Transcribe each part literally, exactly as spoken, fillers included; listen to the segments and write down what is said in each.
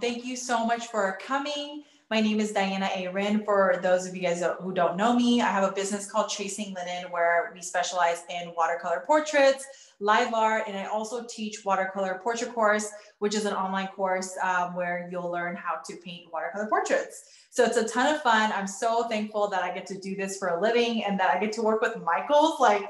Thank you so much for coming. My name is Diana Aerin. For those of you guys who don't know me, I have a business called Chasing Linen, where we specialize in watercolor portraits, live art, and I also teach watercolor portrait course, which is an online course um, where you'll learn how to paint watercolor portraits. So it's a ton of fun. I'm so thankful that I get to do this for a living and that I get to work with Michaels. Like,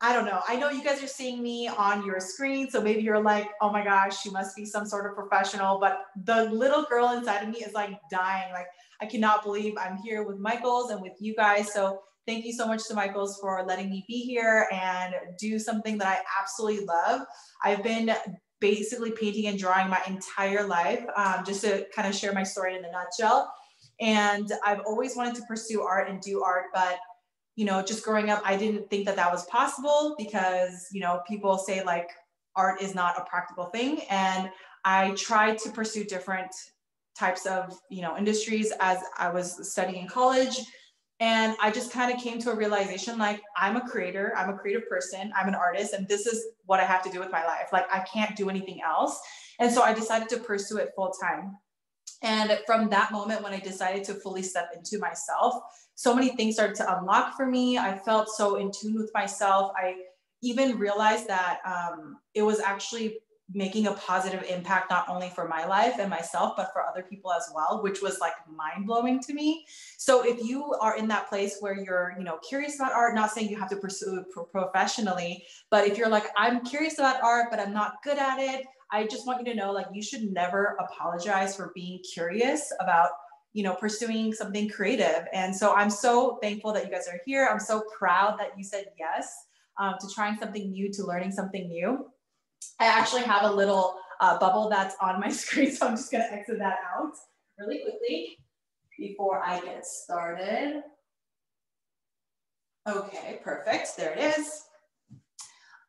I don't know. I know you guys are seeing me on your screen, so maybe you're like, oh my gosh, she must be some sort of professional, but the little girl inside of me is like dying. Like, I cannot believe I'm here with Michaels and with you guys. So thank you so much to Michaels for letting me be here and do something that I absolutely love. I've been basically painting and drawing my entire life, um, just to kind of share my story in a nutshell. And I've always wanted to pursue art and do art, but you know, just growing up, I didn't think that that was possible because, you know, people say like art is not a practical thing. And I tried to pursue different types of, you know, industries as I was studying in college. And I just kind of came to a realization, like, I'm a creator, I'm a creative person, I'm an artist, and this is what I have to do with my life. Like, I can't do anything else. And so I decided to pursue it full time. And from that moment, when I decided to fully step into myself, so many things started to unlock for me. I felt so in tune with myself. I even realized that um, it was actually making a positive impact, not only for my life and myself, but for other people as well, which was like mind blowing to me. So if you are in that place where you're, you know, curious about art, not saying you have to pursue it professionally, but if you're like, I'm curious about art, but I'm not good at it, I just want you to know, like, you should never apologize for being curious about, you know, pursuing something creative. And so I'm so thankful that you guys are here. I'm so proud that you said yes um, to trying something new, to learning something new. I actually have a little uh, bubble that's on my screen, so I'm just gonna exit that out really quickly before I get started. Okay, perfect, there it is.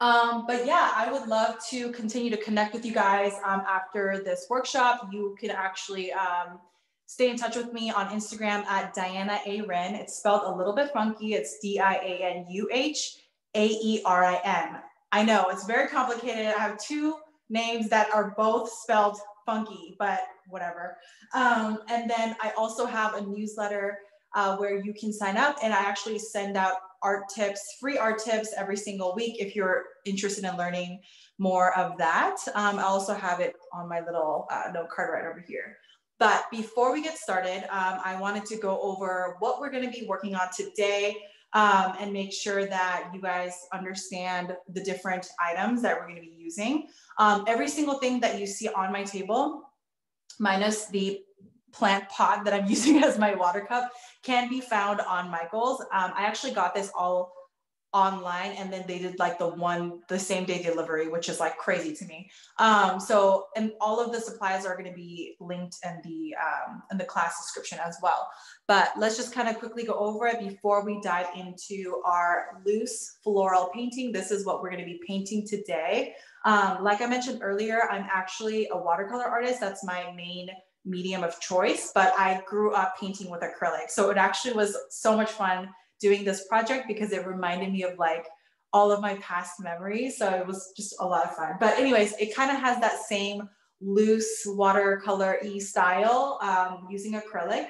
Um, but yeah, I would love to continue to connect with you guys um, after this workshop. You can actually um, stay in touch with me on Instagram at Diana Aerin. It's spelled a little bit funky. It's D I A N U H A E R I N. I know it's very complicated. I have two names that are both spelled funky, but whatever. Um, and then I also have a newsletter uh, where you can sign up, and I actually send out art tips, free art tips every single week if you're interested in learning more of that. Um, I also have it on my little uh, note card right over here. But before we get started, um, I wanted to go over what we're going to be working on today um, and make sure that you guys understand the different items that we're going to be using. Um, every single thing that you see on my table, minus the plant pot that I'm using as my water cup, can be found on Michaels. Um, I actually got this all online, and then they did like the one, the same day delivery, which is like crazy to me. Um, so, and all of the supplies are going to be linked in the, um, in the class description as well. But let's just kind of quickly go over it before we dive into our loose floral painting. This is what we're going to be painting today. Um, like I mentioned earlier, I'm actually a watercolor artist. That's my main medium of choice, but I grew up painting with acrylic. So it actually was so much fun doing this project because it reminded me of like all of my past memories. So it was just a lot of fun. But anyways, it kind of has that same loose watercolor-y style um, using acrylic.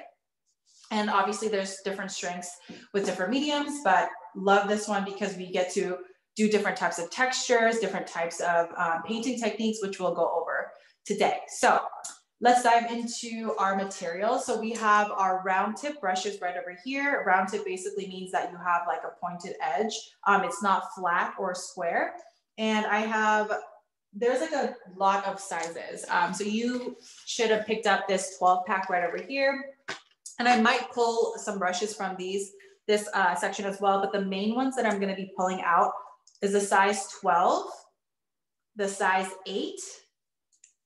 And obviously there's different strengths with different mediums, but love this one because we get to do different types of textures, different types of um, painting techniques, which we'll go over today. So let's dive into our material. So we have our round tip brushes right over here. Round tip basically means that you have like a pointed edge. Um, it's not flat or square. And I have, there's like a lot of sizes. Um, so you should have picked up this twelve pack right over here. And I might pull some brushes from these, this uh, section as well, but the main ones that I'm gonna be pulling out is the size twelve, the size eight,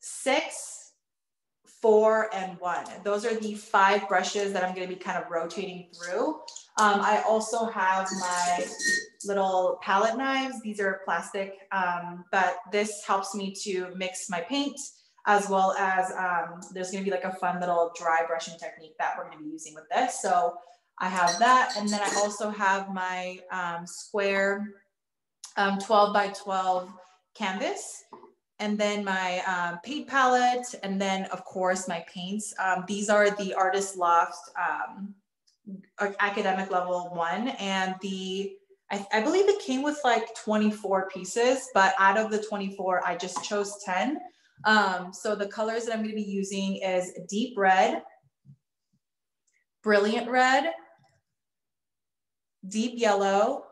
six, four, and one. Those are the five brushes that I'm going to be kind of rotating through. Um, I also have my little palette knives. These are plastic, um, but this helps me to mix my paint, as well as um, there's going to be like a fun little dry brushing technique that we're going to be using with this. So I have that. And then I also have my um, square um, twelve by twelve canvas. and then my um, paint palette, and then of course my paints. Um, these are the Artist Loft um, academic level one, and the I, I believe it came with like twenty-four pieces, but out of the twenty-four, I just chose ten. Um, so the colors that I'm going to be using is deep red, brilliant red, deep yellow,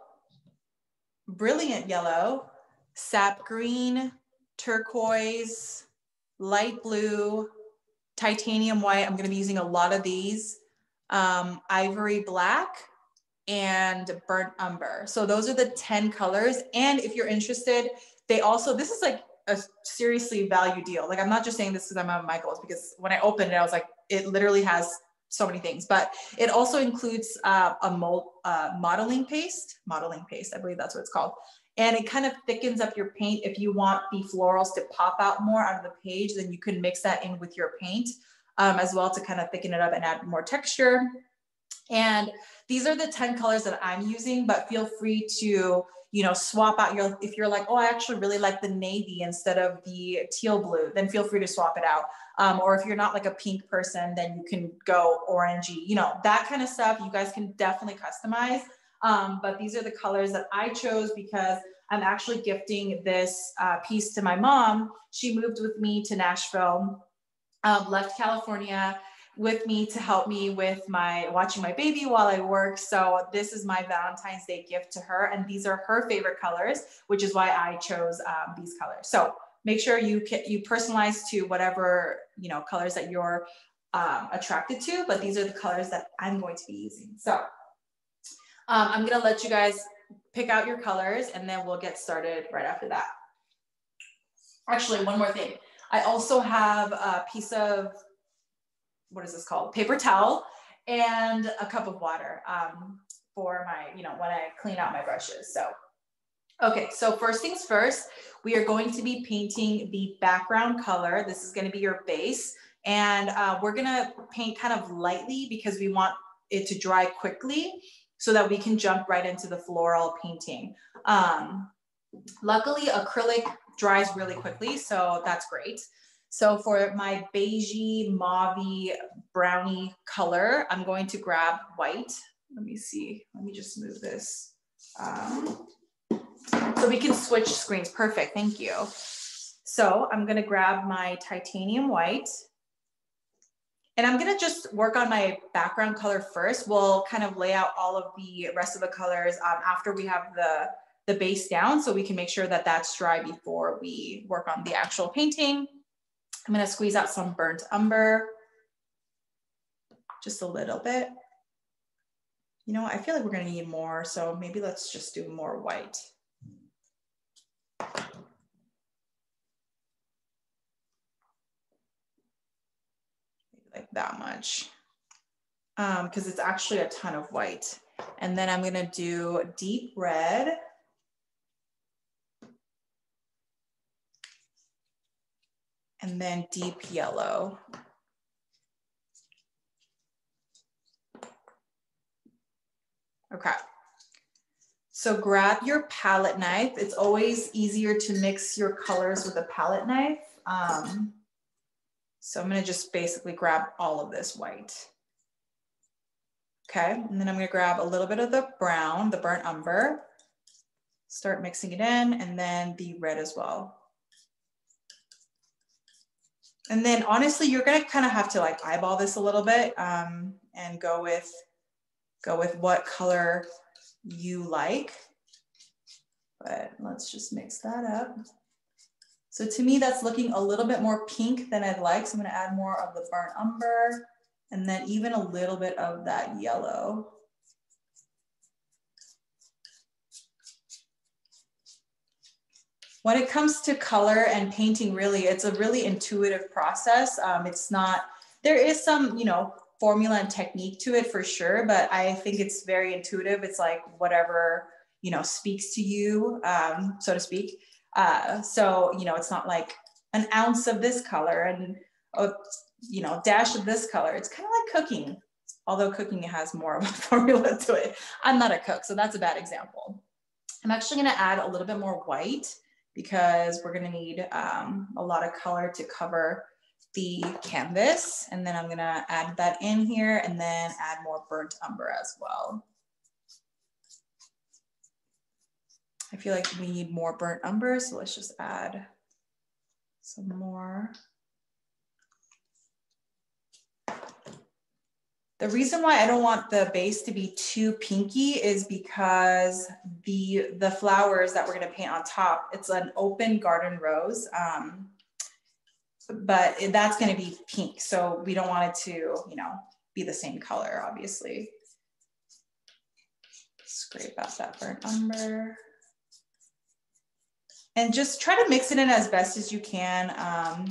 brilliant yellow, sap green, turquoise, light blue, titanium white. I'm going to be using a lot of these, um, ivory black, and burnt umber. So those are the ten colors. And if you're interested, they also, this is like a seriously value deal. Like, I'm not just saying this because I'm on Michaels, because when I opened it, I was like, it literally has so many things, but it also includes uh, a mold, uh, modeling paste, modeling paste, I believe that's what it's called. And it kind of thickens up your paint. If you want the florals to pop out more out of the page, then you can mix that in with your paint um, as well to kind of thicken it up and add more texture. And these are the ten colors that I'm using, but feel free to, you know, swap out your, if you're like, oh, I actually really like the navy instead of the teal blue, then feel free to swap it out. Um, or if you're not like a pink person, then you can go orangey, you know, that kind of stuff. You guys can definitely customize. Um, but these are the colors that I chose because I'm actually gifting this uh, piece to my mom. She moved with me to Nashville, um, left California with me to help me with my watching my baby while I work. So this is my Valentine's Day gift to her. And these are her favorite colors, which is why I chose um, these colors. So make sure you can, you personalize to whatever, you know, colors that you're um, attracted to, but these are the colors that I'm going to be using. So um, I'm going to let you guys pick out your colors and then we'll get started right after that. Actually, one more thing. I also have a piece of, what is this called? Paper towel and a cup of water um, for my, you know, when I clean out my brushes. So, okay. So first things first, we are going to be painting the background color. This is going to be your base, and uh, we're going to paint kind of lightly because we want it to dry quickly so that we can jump right into the floral painting. Um, luckily acrylic dries really quickly, so that's great. So for my beigey, mauvey, browny color, I'm going to grab white. Let me see, let me just move this. Um, so we can switch screens, perfect, thank you. So I'm gonna grab my titanium white, and I'm gonna just work on my background color first. We'll kind of lay out all of the rest of the colors um, after we have the, the base down, so we can make sure that that's dry before we work on the actual painting. I'm going to squeeze out some burnt umber, just a little bit. You know, I feel like we're going to need more, so maybe let's just do more white. Like that much, um, because it's actually a ton of white. And then I'm going to do deep red. And then deep yellow. Okay. So grab your palette knife. It's always easier to mix your colors with a palette knife. Um, so I'm gonna just basically grab all of this white. Okay, and then I'm gonna grab a little bit of the brown, the burnt umber, start mixing it in, and then the red as well. And then honestly, you're going to kind of have to like eyeball this a little bit um, and go with, go with what color you like, but let's just mix that up. So to me, that's looking a little bit more pink than I'd like. So I'm going to add more of the burnt umber and then even a little bit of that yellow. When it comes to color and painting, really, it's a really intuitive process. Um, it's not, there is some, you know, formula and technique to it for sure, but I think it's very intuitive. It's like whatever, you know, speaks to you, um, so to speak. Uh, so, you know, it's not like an ounce of this color and, a, you know, dash of this color. It's kind of like cooking, although cooking has more of a formula to it. I'm not a cook, so that's a bad example. I'm actually gonna add a little bit more white because we're gonna need um, a lot of color to cover the canvas. And then I'm gonna add that in here and then add more burnt umber as well. I feel like we need more burnt umber, so let's just add some more. The reason why I don't want the base to be too pinky is because the, the flowers that we're gonna paint on top, it's an open garden rose, um, but that's gonna be pink. So we don't want it to, you know, be the same color, obviously. Scrape out that burnt umber. And just try to mix it in as best as you can um,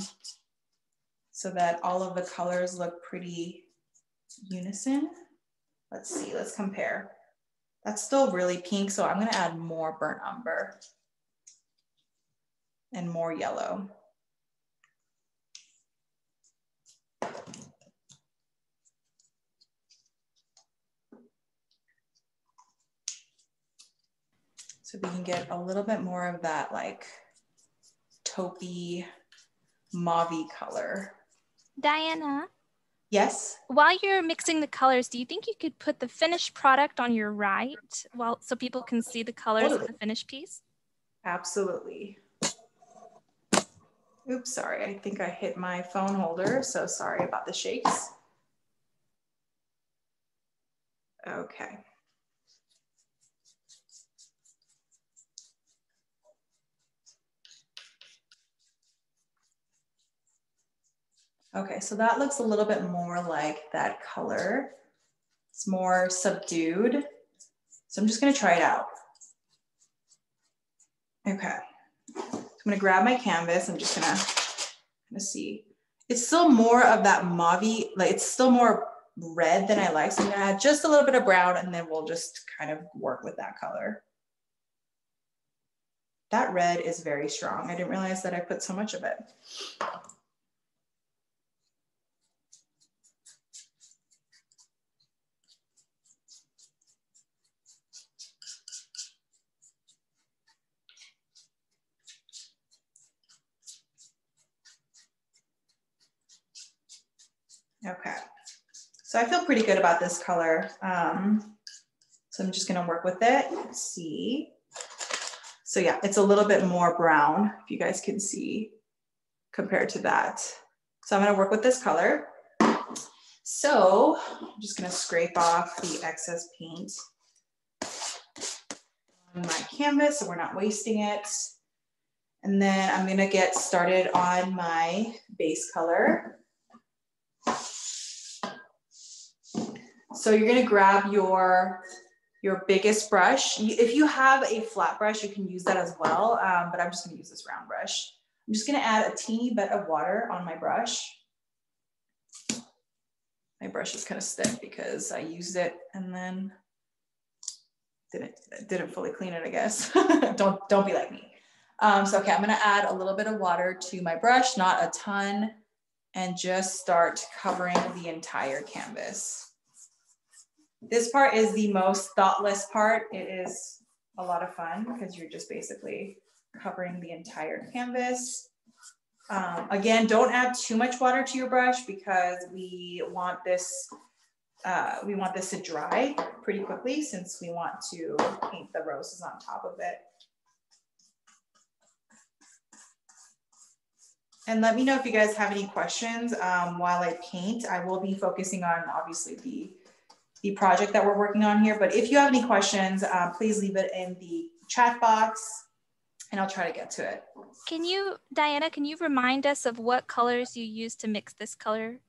so that all of the colors look pretty unison. Let's see, let's compare. That's still really pink, so I'm gonna add more burnt umber and more yellow. So we can get a little bit more of that like taupey, mauve-y color. Diana? Yes? While you're mixing the colors, do you think you could put the finished product on your right while, so people can see the colors totally. Of the finished piece? Absolutely. Oops, sorry. I think I hit my phone holder. So sorry about the shakes. Okay. Okay, so that looks a little bit more like that color. It's more subdued. So I'm just gonna try it out. Okay, I'm gonna grab my canvas. I'm just gonna, gonna see. It's still more of that mauve-y, like it's still more red than I like. So I'm gonna add just a little bit of brown and then we'll just kind of work with that color. That red is very strong. I didn't realize that I put so much of it. Okay, so I feel pretty good about this color. Um, so I'm just gonna work with it, let's see. So yeah, it's a little bit more brown, if you guys can see, compared to that. So I'm gonna work with this color. So I'm just gonna scrape off the excess paint on my canvas so we're not wasting it. And then I'm gonna get started on my base color. So you're gonna grab your, your biggest brush. If you have a flat brush, you can use that as well, um, but I'm just gonna use this round brush. I'm just gonna add a teeny bit of water on my brush. My brush is kind of stiff because I used it and then didn't, didn't fully clean it, I guess. don't, don't be like me. Um, so, okay, I'm gonna add a little bit of water to my brush, not a ton, and just start covering the entire canvas. This part is the most thoughtless part. It is a lot of fun because you're just basically covering the entire canvas. Um, again, don't add too much water to your brush because we want this uh, we want this to dry pretty quickly since we want to paint the roses on top of it. And let me know if you guys have any questions um, while I paint. I will be focusing on obviously the the project that we're working on here. But if you have any questions, uh, please leave it in the chat box and I'll try to get to it. Can you, Diana, can you remind us of what colors you used to mix this color?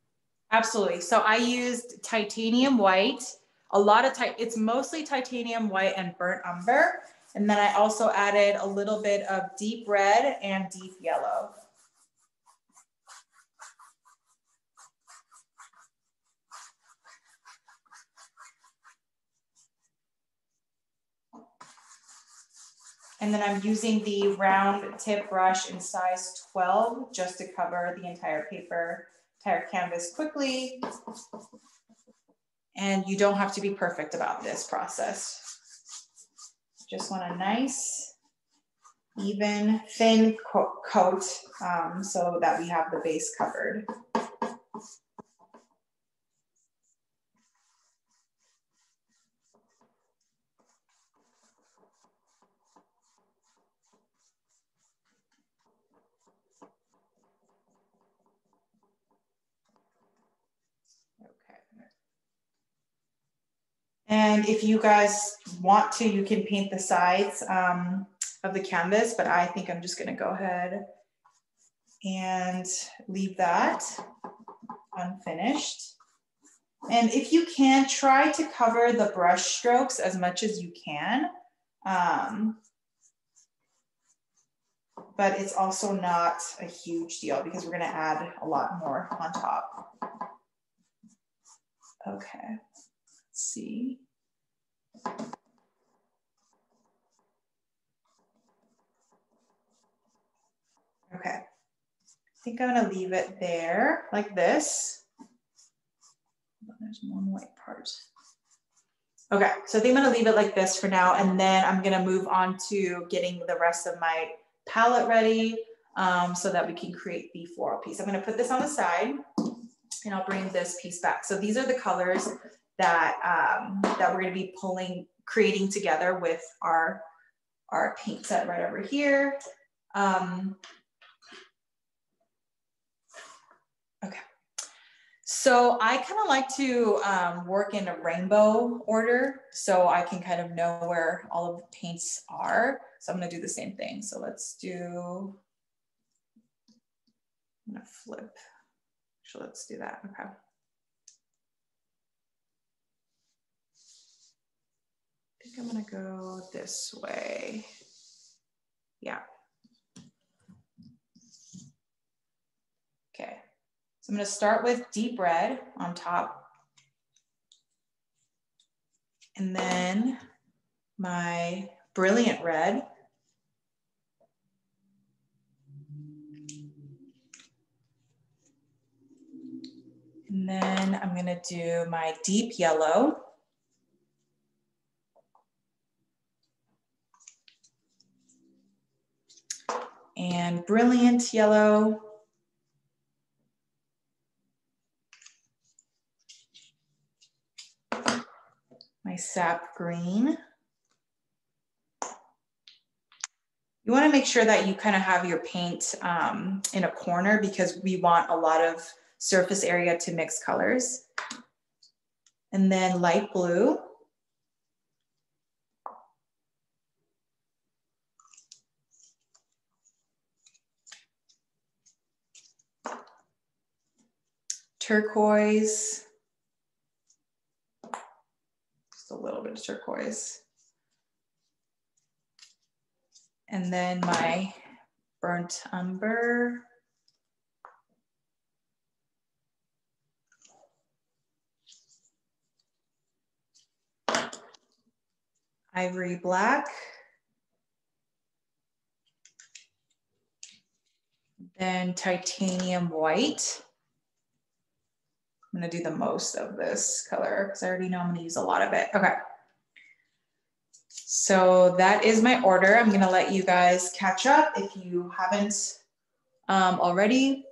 Absolutely. So I used titanium white, a lot of, it's mostly titanium white and burnt umber. And then I also added a little bit of deep red and deep yellow. And then I'm using the round tip brush in size twelve just to cover the entire paper, entire canvas quickly. And you don't have to be perfect about this process. Just want a nice even thin coat, coat um, so that we have the base covered. And if you guys want to, you can paint the sides um, of the canvas, but I think I'm just gonna go ahead and leave that unfinished. And if you can, try to cover the brush strokes as much as you can, um, but it's also not a huge deal because we're gonna add a lot more on top. Okay. Let's see. Okay, I think I'm gonna leave it there like this. There's one white part. Okay, so I think I'm gonna leave it like this for now, and then I'm gonna move on to getting the rest of my palette ready um, so that we can create the floral piece. I'm gonna put this on the side and I'll bring this piece back. So these are the colors that um, that we're going to be pulling, creating together with our, our paint set right over here. Um, okay, so I kind of like to um, work in a rainbow order so I can kind of know where all of the paints are. So I'm going to do the same thing. So let's do, I'm going to flip. Actually, let's do that. Okay. I think I'm gonna go this way. Yeah. Okay, so I'm gonna start with deep red on top. And then my brilliant red. And then I'm gonna do my deep yellow. And brilliant yellow. My sap green. You want to make sure that you kind of have your paint um, in a corner because we want a lot of surface area to mix colors. And then light blue. Turquoise, just a little bit of turquoise. And then my burnt umber. Ivory black. Then titanium white. I'm gonna do the most of this color because I already know I'm gonna use a lot of it. Okay. So that is my order. I'm gonna let you guys catch up if you haven't um, already.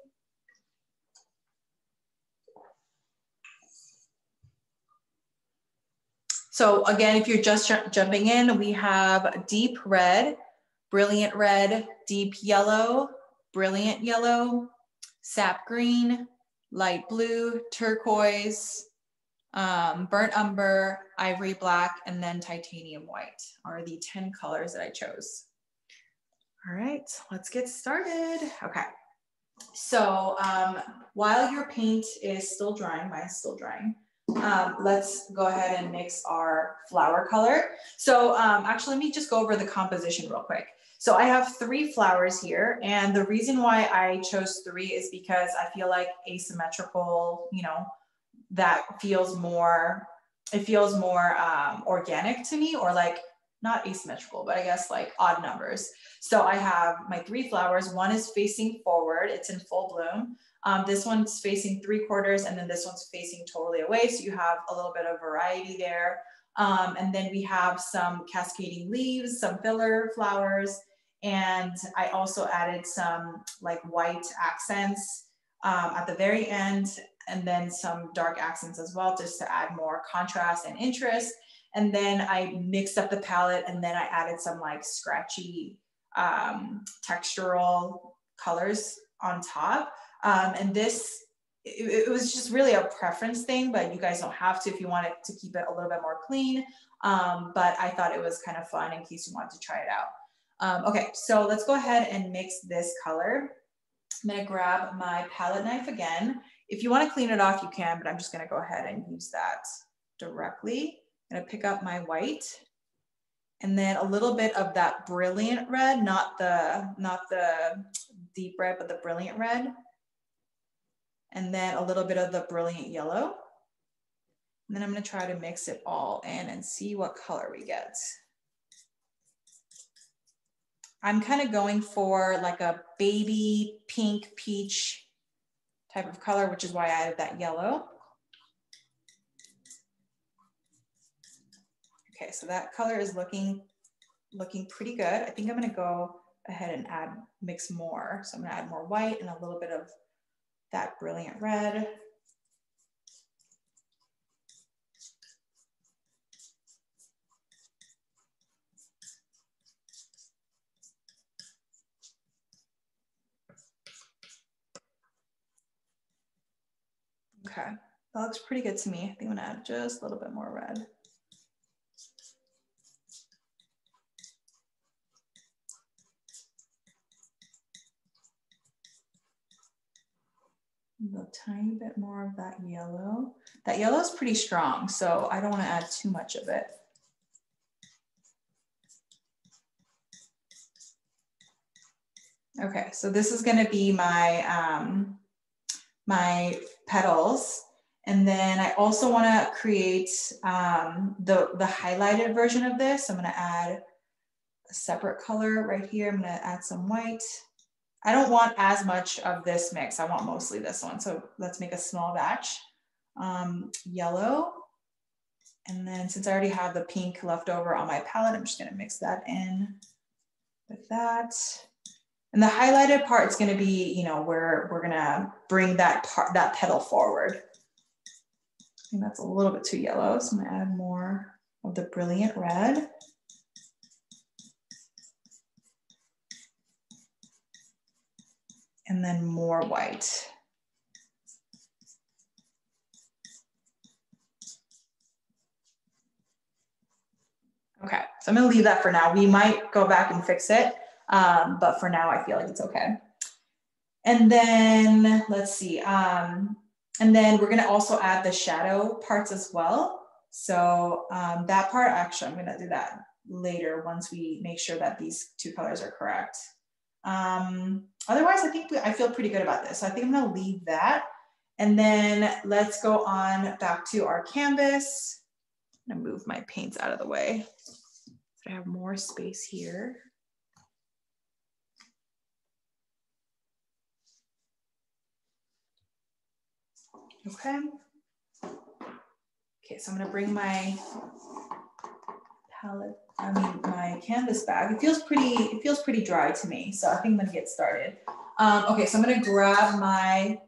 So again, if you're just jumping in, we have deep red, brilliant red, deep yellow, brilliant yellow, sap green, light blue, turquoise, um, burnt umber, ivory black, and then titanium white are the ten colors that I chose. All right, let's get started. Okay, so um, while your paint is still drying, mine's still drying, um, let's go ahead and mix our flower color. So um, actually, let me just go over the composition real quick. So I have three flowers here, and the reason why I chose three is because I feel like asymmetrical, you know, that feels more, it feels more um, organic to me, or like not asymmetrical, but I guess like odd numbers. So I have my three flowers. One is facing forward, it's in full bloom. Um, this one's facing three quarters, and then this one's facing totally away. So you have a little bit of variety there. Um, and then we have some cascading leaves, some filler flowers, And I also added some like white accents um, at the very end, and then some dark accents as well, just to add more contrast and interest. And then I mixed up the palette, and then I added some like scratchy um, textural colors on top. Um, and this, it, it was just really a preference thing, but you guys don't have to if you want it to keep it a little bit more clean. Um, but I thought it was kind of fun in case you want to try it out. Um, okay, so let's go ahead and mix this color. I'm gonna grab my palette knife again. If you want to clean it off, you can, but I'm just going to go ahead and use that directly. I'm going to pick up my white, and then a little bit of that brilliant red, not the, not the deep red, but the brilliant red. And then a little bit of the brilliant yellow. And then I'm going to try to mix it all in and see what color we get. I'm kind of going for like a baby pink peach type of color, which is why I added that yellow. Okay, so that color is looking, looking pretty good. I think I'm gonna go ahead and add, mix more. So I'm gonna add more white and a little bit of that brilliant red. Okay, that looks pretty good to me. I think I'm gonna add just a little bit more red. A little tiny bit more of that yellow. That yellow is pretty strong, so I don't wanna add too much of it. Okay, so this is gonna be my, um, my petals. And then I also want to create um, the, the highlighted version of this. I'm going to add a separate color right here. I'm going to add some white. I don't want as much of this mix. I want mostly this one. So let's make a small batch. Um, yellow. And then since I already have the pink left over on my palette, I'm just going to mix that in with that. And the highlighted part is going to be, you know, where we're going to bring that part, that petal forward. I think that's a little bit too yellow, so I'm going to add more of the brilliant red. And then more white. Okay, so I'm going to leave that for now. We might go back and fix it. Um, but for now, I feel like it's okay. And then let's see. Um, and then we're going to also add the shadow parts as well. So um, that part, actually, I'm going to do that later once we make sure that these two colors are correct. Um, otherwise, I think we, I feel pretty good about this. So I think I'm going to leave that. And then let's go on back to our canvas. I'm going to move my paints out of the way. I have more space here. Okay. Okay, so I'm gonna bring my palette, I mean my canvas bag. It feels pretty, it feels pretty dry to me. So I think I'm gonna get started. Um, okay, so I'm gonna grab my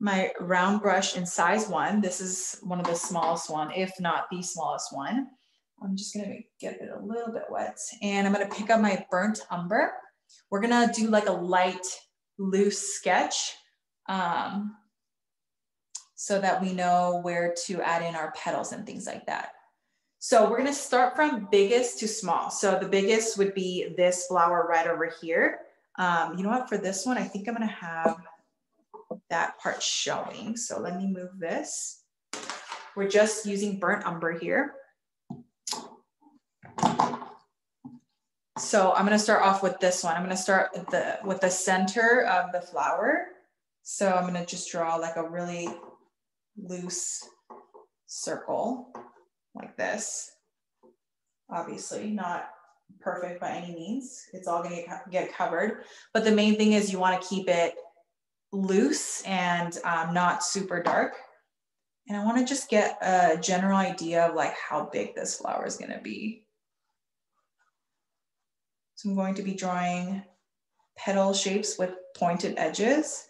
my round brush in size one. This is one of the smallest one, if not the smallest one. I'm just gonna get it a little bit wet. And I'm gonna pick up my burnt umber. We're gonna do like a light, loose sketch. Um, so that we know where to add in our petals and things like that. So we're gonna start from biggest to small. So the biggest would be this flower right over here. Um, you know what, for this one, I think I'm gonna have that part showing. So let me move this. We're just using burnt umber here. So I'm gonna start off with this one. I'm gonna start with the, with the center of the flower. So I'm gonna just draw like a really loose circle like this. Obviously not perfect by any means. It's all gonna get covered, but the main thing is you want to keep it loose and um, not super dark. And I want to just get a general idea of like how big this flower is gonna be. So I'm going to be drawing petal shapes with pointed edges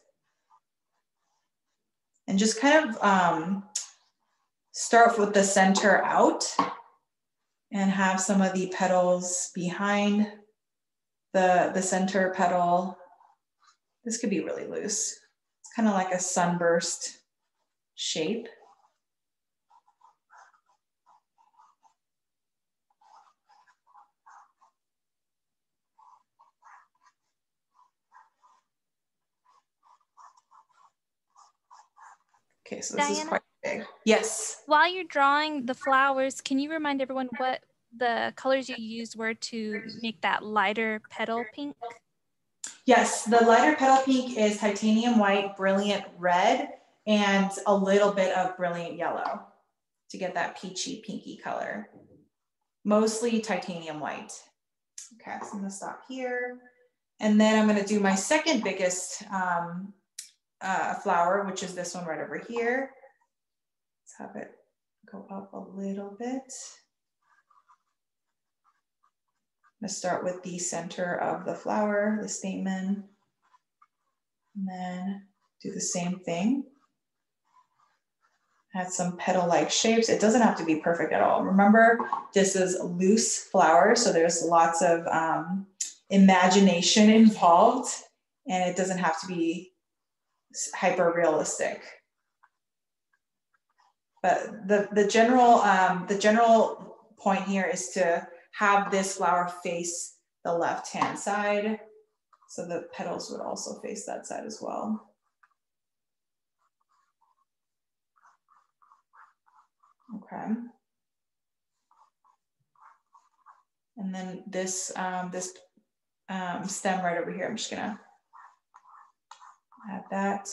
and just kind of um, start with the center out and have some of the petals behind the, the center petal. This could be really loose. It's kind of like a sunburst shape. Okay, so this Diana, is quite big. Yes. While you're drawing the flowers, can you remind everyone what the colors you used were to make that lighter petal pink? Yes, the lighter petal pink is titanium white, brilliant red, and a little bit of brilliant yellow to get that peachy pinky color. Mostly titanium white. Okay, so I'm gonna stop here. And then I'm gonna do my second biggest um, Uh, flower, which is this one right over here. Let's have it go up a little bit. I'm going to start with the center of the flower, the stamen, and then do the same thing. Add some petal-like shapes. It doesn't have to be perfect at all. Remember, this is loose flower, so there's lots of um, imagination involved, and it doesn't have to be hyper realistic, but the the general um, the general point here is to have this flower face the left hand side, so the petals would also face that side as well. Okay, and then this um, this um, stem right over here. I'm just gonna add that.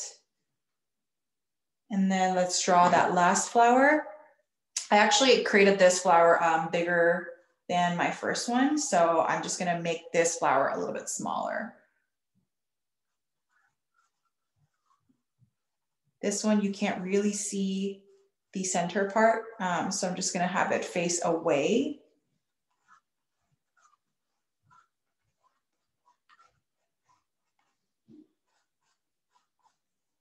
And then let's draw that last flower. I actually created this flower um, bigger than my first one. So I'm just gonna make this flower a little bit smaller. This one, you can't really see the center part. Um, so I'm just gonna have it face away.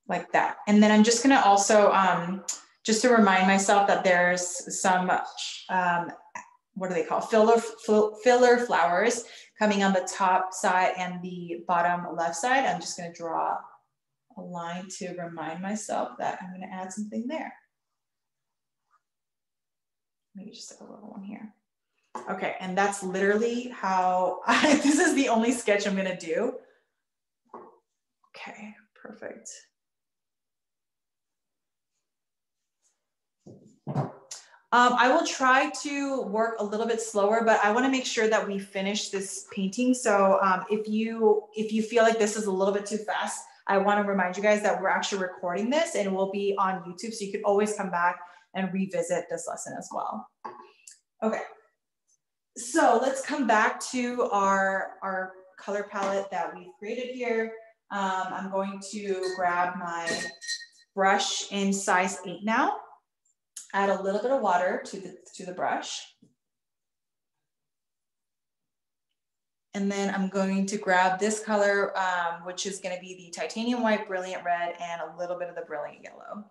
Like that. And then I'm just gonna also, um, just to remind myself that there's some, um, what do they call, filler, filler flowers coming on the top side and the bottom left side. I'm just gonna draw a line to remind myself that I'm gonna add something there. Maybe just a little one here. Okay, and that's literally how, I, this is the only sketch I'm gonna do. Okay, perfect. Um, I will try to work a little bit slower, but I want to make sure that we finish this painting. So um, if you if you feel like this is a little bit too fast, I want to remind you guys that we're actually recording this and it will be on YouTube. So you can always come back and revisit this lesson as well. Okay, so let's come back to our, our color palette that we've created here. Um, I'm going to grab my brush in size eight now. Add a little bit of water to the, to the brush. And then I'm going to grab this color, um, which is gonna be the titanium white, brilliant red, and a little bit of the brilliant yellow.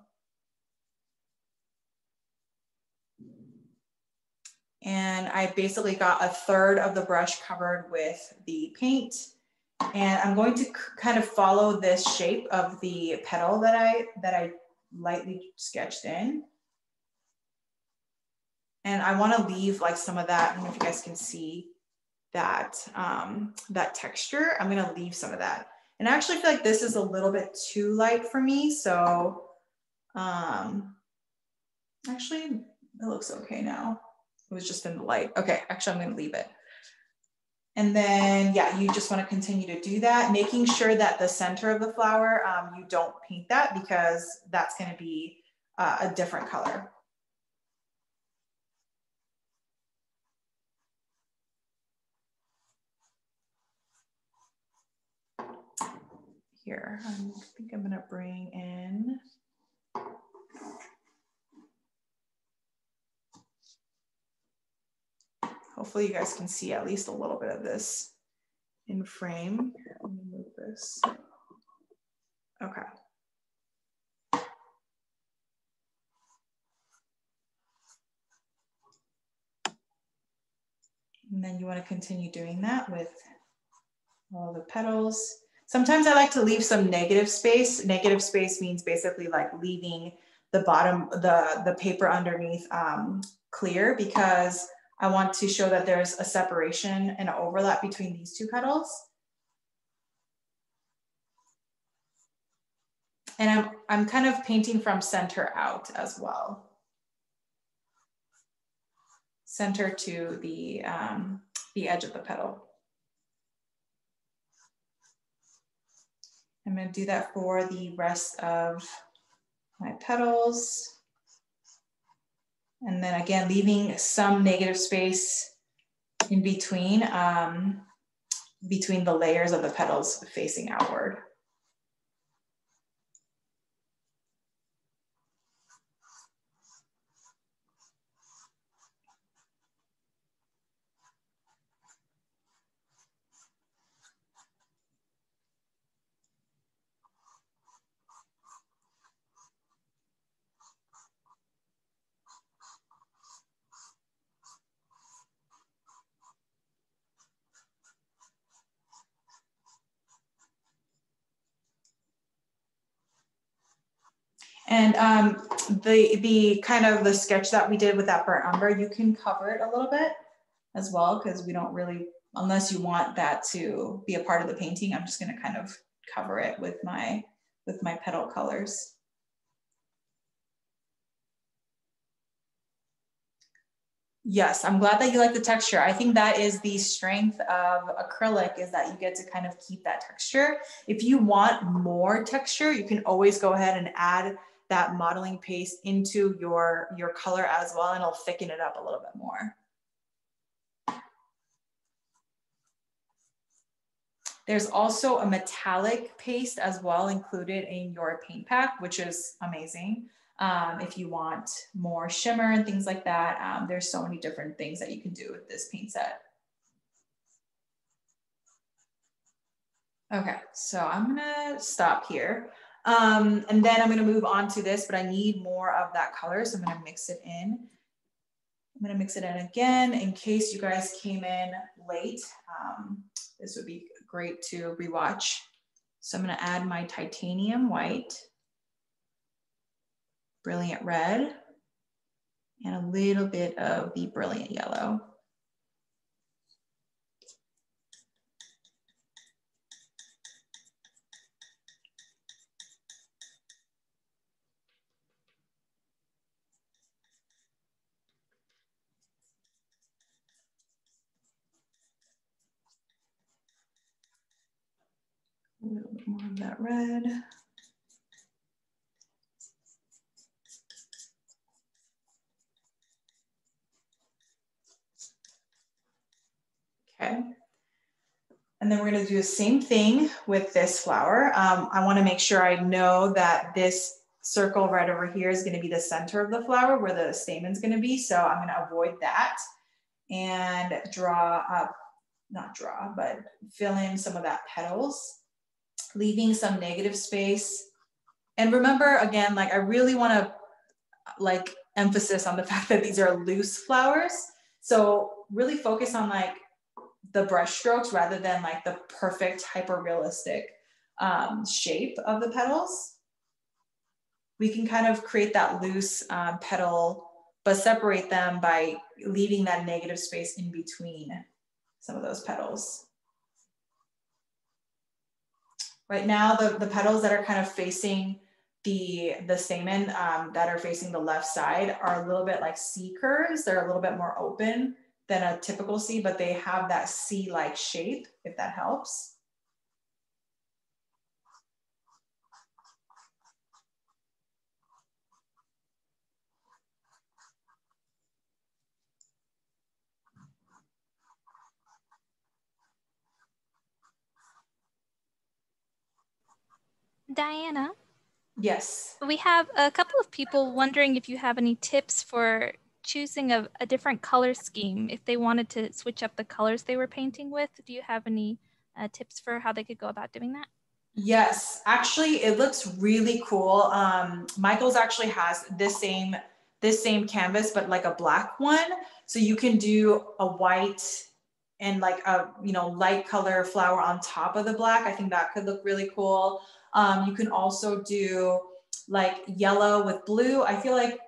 And I basically got a third of the brush covered with the paint. And I'm going to kind of follow this shape of the petal that I, that I lightly sketched in. And I want to leave like some of that. I don't know if you guys can see that, um, that texture. I'm going to leave some of that. And I actually feel like this is a little bit too light for me. So um, actually it looks okay now. It was just in the light. Okay, actually I'm going to leave it. And then, yeah, you just want to continue to do that, making sure that the center of the flower, um, you don't paint that because that's going to be uh, a different color. Here, I think I'm gonna bring in. Hopefully you guys can see at least a little bit of this in frame. Let me move this. Okay. And then you want to continue doing that with all the petals. Sometimes I like to leave some negative space. Negative space means basically like leaving the bottom, the, the paper underneath um, clear, because I want to show that there's a separation and an overlap between these two petals. And I'm, I'm kind of painting from center out as well. Center to the, um, the edge of the petal. I'm going to do that for the rest of my petals. And then again, leaving some negative space in between, um, between the layers of the petals facing outward. And um, the, the kind of the sketch that we did with that burnt umber, you can cover it a little bit as well, because we don't really, unless you want that to be a part of the painting, I'm just gonna kind of cover it with my, with my petal colors. Yes, I'm glad that you like the texture. I think that is the strength of acrylic, is that you get to kind of keep that texture. If you want more texture, you can always go ahead and add that modeling paste into your, your color as well, and it'll thicken it up a little bit more. There's also a metallic paste as well included in your paint pack, which is amazing. Um, if you want more shimmer and things like that, um, there's so many different things that you can do with this paint set. Okay, so I'm gonna stop here. Um, and then I'm gonna move on to this, but I need more of that color. So I'm gonna mix it in. I'm gonna mix it in again in case you guys came in late. Um, this would be great to rewatch. So I'm gonna add my titanium white, brilliant red, and a little bit of the brilliant yellow. A little bit more of that red. Okay. And then we're going to do the same thing with this flower. Um, I want to make sure I know that this circle right over here is going to be the center of the flower where the stamen is going to be. So I'm going to avoid that and draw up, not draw, but fill in some of that petals, leaving some negative space. And remember, again, like I really want to like emphasis on the fact that these are loose flowers. So really focus on like the brush strokes rather than like the perfect hyper-realistic um, shape of the petals. We can kind of create that loose uh, petal, but separate them by leaving that negative space in between some of those petals. Right now, the, the petals that are kind of facing the, the stamen um, that are facing the left side are a little bit like C curves. They're a little bit more open than a typical C, but they have that C-like shape, if that helps. Diana? Yes. We have a couple of people wondering if you have any tips for choosing a, a different color scheme if they wanted to switch up the colors they were painting with. Do you have any uh, tips for how they could go about doing that? Yes, actually, it looks really cool. Um, Michaels actually has this same, this same canvas, but like a black one. So you can do a white and like a, you know, light color flower on top of the black. I think that could look really cool. Um, you can also do like yellow with blue. I feel like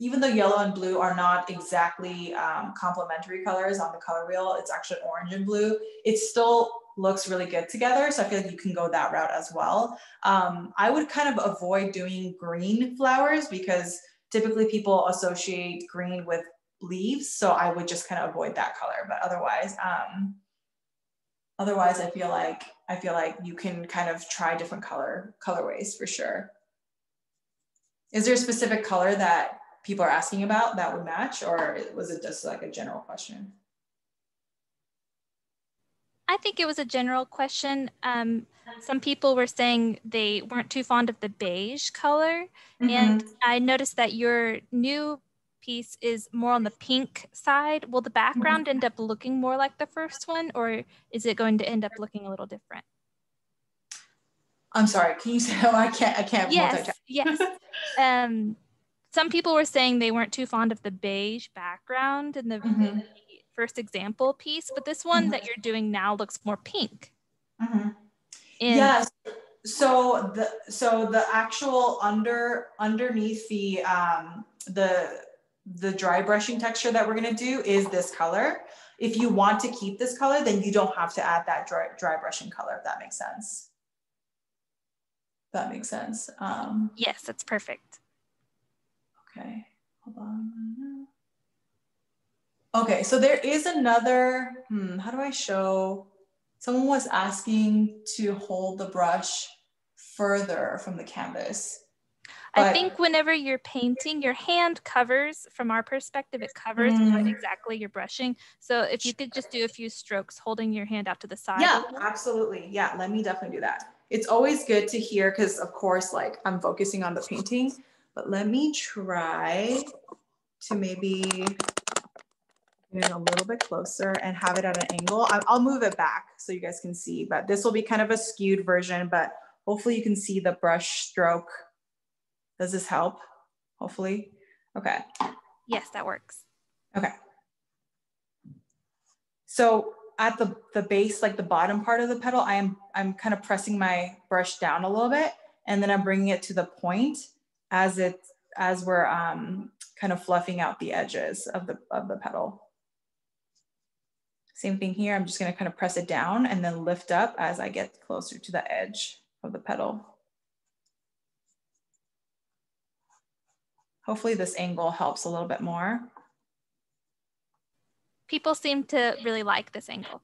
even though yellow and blue are not exactly um, complementary colors on the color wheel, it's actually orange and blue. It still looks really good together. So I feel like you can go that route as well. Um, I would kind of avoid doing green flowers because typically people associate green with leaves. So I would just kind of avoid that color. But otherwise, um, otherwise I feel like, I feel like you can kind of try different color colorways for sure. Is there a specific color that people are asking about that would match, or was it just like a general question? I think it was a general question. Um, some people were saying they weren't too fond of the beige color. Mm-hmm. And I noticed that your new piece is more on the pink side. Will the background end up looking more like the first one, or is it going to end up looking a little different? I'm sorry, can you say, oh, I can't, I can't. Yes, yes. Um, some people were saying they weren't too fond of the beige background in the, mm-hmm. in the first example piece, but this one mm-hmm. that you're doing now looks more pink. Mm-hmm. Yes. So the, so the actual under, underneath the, um, the, the dry brushing texture that we're going to do is this color. If you want to keep this color, then you don't have to add that dry, dry brushing color, if that makes sense. That makes sense. Um, yes, that's perfect. Okay, hold on. Okay, so there is another, hmm, how do I show? Someone was asking to hold the brush further from the canvas. But I think whenever you're painting, your hand covers, from our perspective, it covers mm. what exactly you're brushing. So if you could just do a few strokes holding your hand out to the side. Yeah, absolutely. Yeah, let me definitely do that. It's always good to hear because, of course, like I'm focusing on the painting, but let me try to maybe get it a little bit closer and have it at an angle. I'll move it back so you guys can see, but this will be kind of a skewed version, but hopefully you can see the brush stroke. Does this help? Hopefully. Okay. Yes, that works. Okay. So at the, the base, like the bottom part of the petal, I am, I'm kind of pressing my brush down a little bit, and then I'm bringing it to the point as it, as we're um, kind of fluffing out the edges of the, of the petal. Same thing here. I'm just going to kind of press it down and then lift up as I get closer to the edge of the petal. Hopefully this angle helps a little bit more. People seem to really like this angle.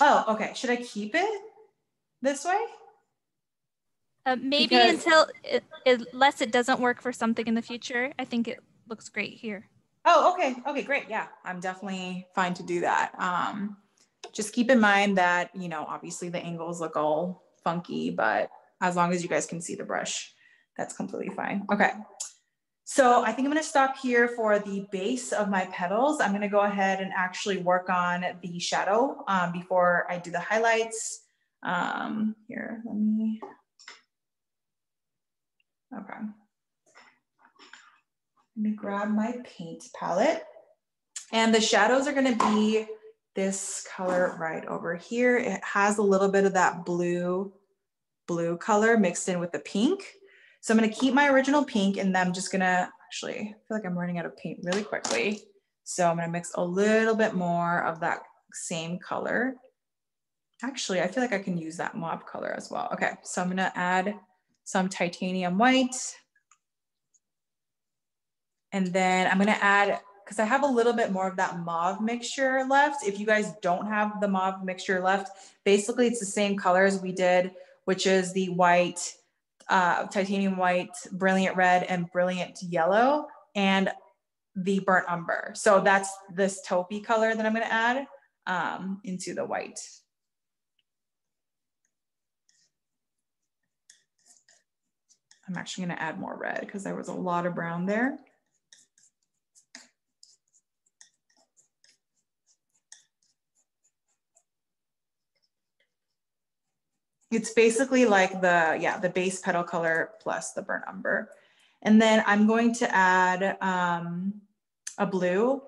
Oh, okay. Should I keep it this way? Uh, maybe because until, it, unless it doesn't work for something in the future. I think it looks great here. Oh, okay. Okay, great. Yeah, I'm definitely fine to do that. Um, just keep in mind that, you know, obviously the angles look all funky, but as long as you guys can see the brush, that's completely fine. Okay. So I think I'm going to stop here for the base of my petals. I'm going to go ahead and actually work on the shadow um, before I do the highlights. Um, here, let me, okay. Let me grab my paint palette. And the shadows are going to be this color right over here. It has a little bit of that blue, blue color mixed in with the pink. So I'm going to keep my original pink, and then I'm just going to actually, I feel like I'm running out of paint really quickly. So I'm going to mix a little bit more of that same color. Actually, I feel like I can use that mauve color as well. Okay, so I'm going to add some titanium white. And then I'm going to add, because I have a little bit more of that mauve mixture left. If you guys don't have the mauve mixture left, basically it's the same color as we did, which is the white, Uh, titanium white, brilliant red, and brilliant yellow, and the burnt umber. So that's this taupey color that I'm going to add um, into the white. I'm actually going to add more red because there was a lot of brown there. It's basically like the, yeah, the base petal color plus the burnt umber. And then I'm going to add um, a blue.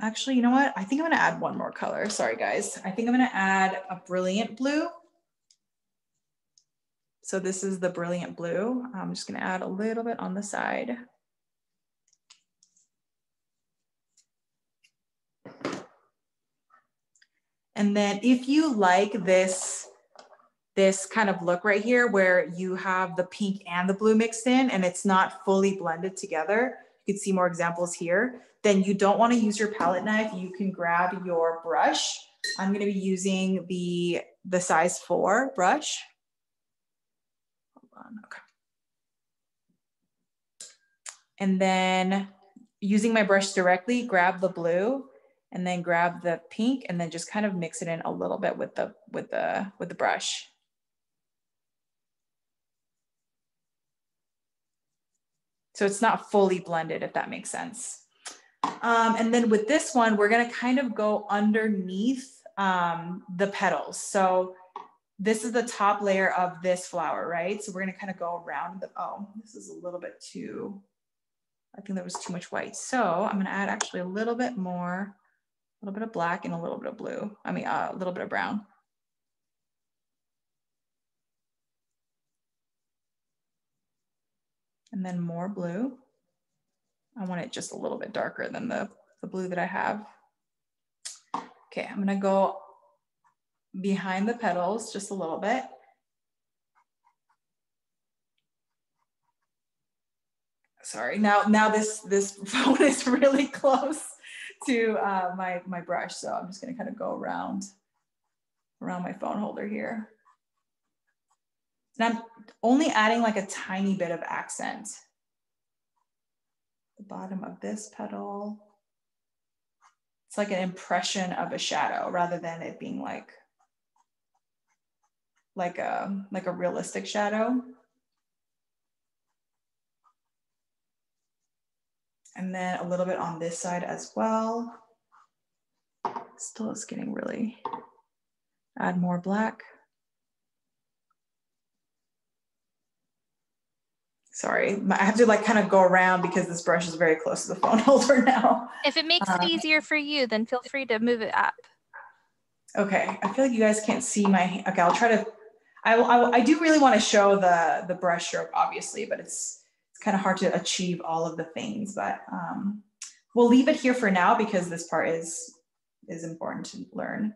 Actually, you know what? I think I'm gonna add one more color. Sorry, guys. I think I'm gonna add a brilliant blue. So this is the brilliant blue. I'm just gonna add a little bit on the side. And then if you like this, this kind of look right here where you have the pink and the blue mixed in and it's not fully blended together, you can see more examples here, then you don't wanna use your palette knife. You can grab your brush. I'm gonna be using the, the size four brush. Hold on, okay. And then using my brush directly, grab the blue and then grab the pink and then just kind of mix it in a little bit with the, with the, with the brush. So it's not fully blended, if that makes sense. Um, and then with this one, we're gonna kind of go underneath um, the petals. So this is the top layer of this flower, right? So we're gonna kind of go around the, oh, this is a little bit too, I think there was too much white. So I'm gonna add actually a little bit more, a little bit of black and a little bit of blue. I mean, uh, a little bit of brown. And then more blue. I want it just a little bit darker than the, the blue that I have. Okay, I'm gonna go behind the petals just a little bit. Sorry, now now this, this phone is really close to uh, my, my brush. So I'm just gonna kind of go around, around my phone holder here. And I'm only adding like a tiny bit of accent. The bottom of this petal. It's like an impression of a shadow rather than it being like, like a, like a realistic shadow. And then a little bit on this side as well. Still it's getting really, add more black. Sorry, I have to like kind of go around because this brush is very close to the phone holder now. If it makes um, it easier for you, then feel free to move it up. Okay, I feel like you guys can't see my, okay, I'll try to, I, I, I do really want to show the, the brush stroke obviously, but it's, it's kind of hard to achieve all of the things, but um, we'll leave it here for now because this part is, is important to learn.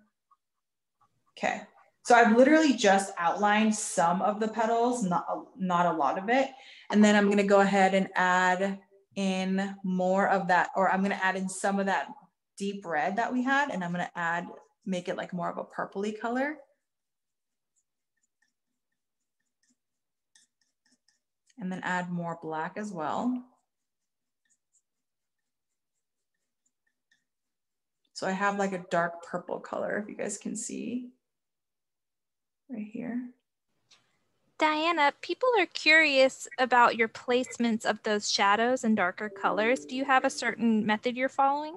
Okay. So I've literally just outlined some of the petals, not a, not a lot of it. And then I'm going to go ahead and add in more of that, or I'm going to add in some of that deep red that we had, and I'm going to add, make it like more of a purpley color. And then add more black as well. So I have like a dark purple color, if you guys can see. Right here. Diana, people are curious about your placements of those shadows and darker colors. Do you have a certain method you're following?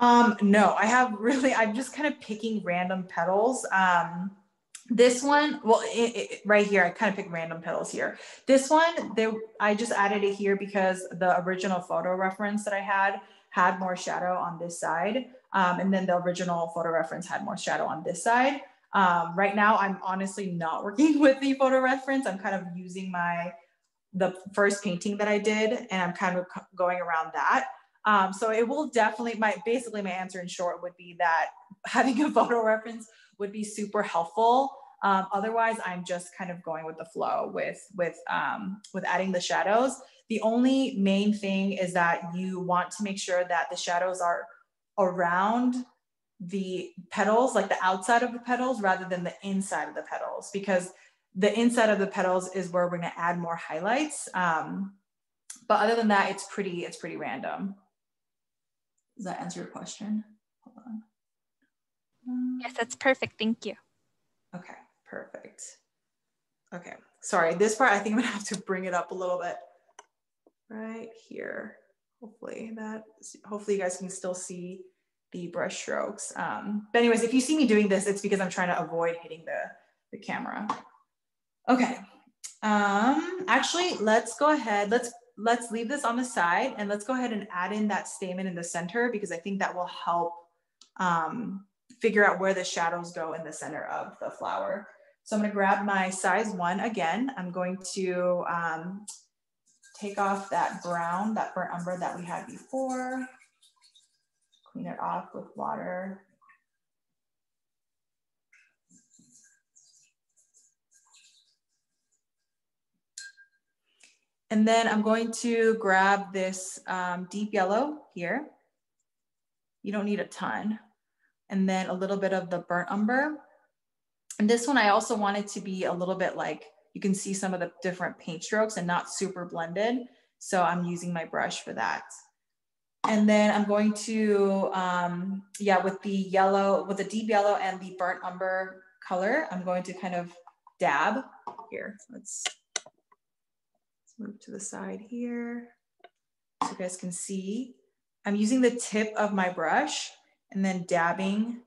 Um, no, I have really, I'm just kind of picking random petals. Um, this one, well, it, it, right here, I kind of picked random petals here. This one, they, I just added it here because the original photo reference that I had had more shadow on this side. Um, and then the original photo reference had more shadow on this side. Um, right now, I'm honestly not working with the photo reference. I'm kind of using my, the first painting that I did, and I'm kind of going around that. Um, so it will definitely, my, basically my answer in short would be that having a photo reference would be super helpful. Um, otherwise, I'm just kind of going with the flow with, with, um, with adding the shadows. The only main thing is that you want to make sure that the shadows are around the petals, like the outside of the petals rather than the inside of the petals, because the inside of the petals is where we're going to add more highlights. Um, but other than that, it's pretty, it's pretty random. Does that answer your question? Hold on. Um, yes, that's perfect. Thank you. Okay, perfect. Okay, sorry. This part, I think I'm gonna have to bring it up a little bit right here. Hopefully that, hopefully you guys can still see the brush strokes. Um, but anyways, if you see me doing this, it's because I'm trying to avoid hitting the, the camera. Okay, um, actually, let's go ahead. Let's, let's leave this on the side and let's go ahead and add in that statement in the center, because I think that will help um, figure out where the shadows go in the center of the flower. So I'm gonna grab my size one again. I'm going to um, take off that brown, that burnt umber that we had before, clean it off with water. And then I'm going to grab this um, deep yellow here. You don't need a ton. And then a little bit of the burnt umber. And this one, I also want it to be a little bit like, you can see some of the different paint strokes and not super blended. So I'm using my brush for that. And then I'm going to, um, yeah, with the yellow, with the deep yellow and the burnt umber color, I'm going to kind of dab here. Let's move to the side here so you guys can see. I'm using the tip of my brush and then dabbing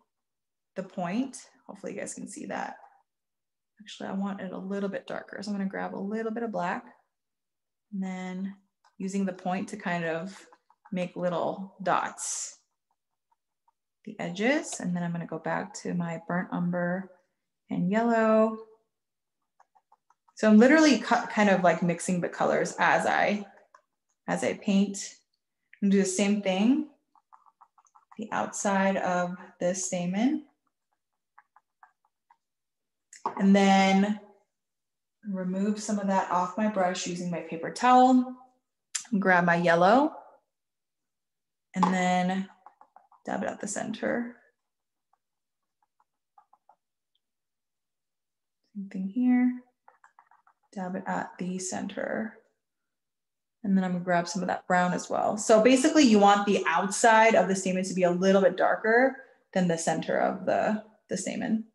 the point. Hopefully you guys can see that. Actually, I want it a little bit darker. So I'm gonna grab a little bit of black and then using the point to kind of make little dots, the edges. And then I'm gonna go back to my burnt umber and yellow. So I'm literally kind of like mixing the colors as I, as I paint. I'm gonna do the same thing, the outside of this stamen. And then remove some of that off my brush using my paper towel, grab my yellow, and then dab it at the center. Same thing here. Dab it at the center. And then I'm gonna grab some of that brown as well. So basically you want the outside of the stamen to be a little bit darker than the center of the, the stamen.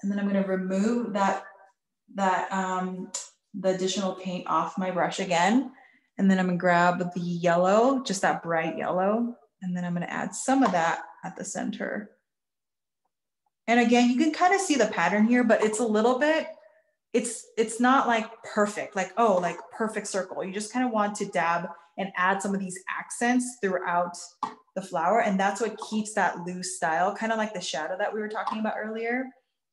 And then I'm gonna remove that, that um, the additional paint off my brush again. And then I'm gonna grab the yellow, just that bright yellow. And then I'm gonna add some of that at the center. And again, you can kind of see the pattern here, but it's a little bit, it's it's not like perfect, like, oh, like perfect circle. You just kind of want to dab and add some of these accents throughout the flower. And that's what keeps that loose style, kind of like the shadow that we were talking about earlier.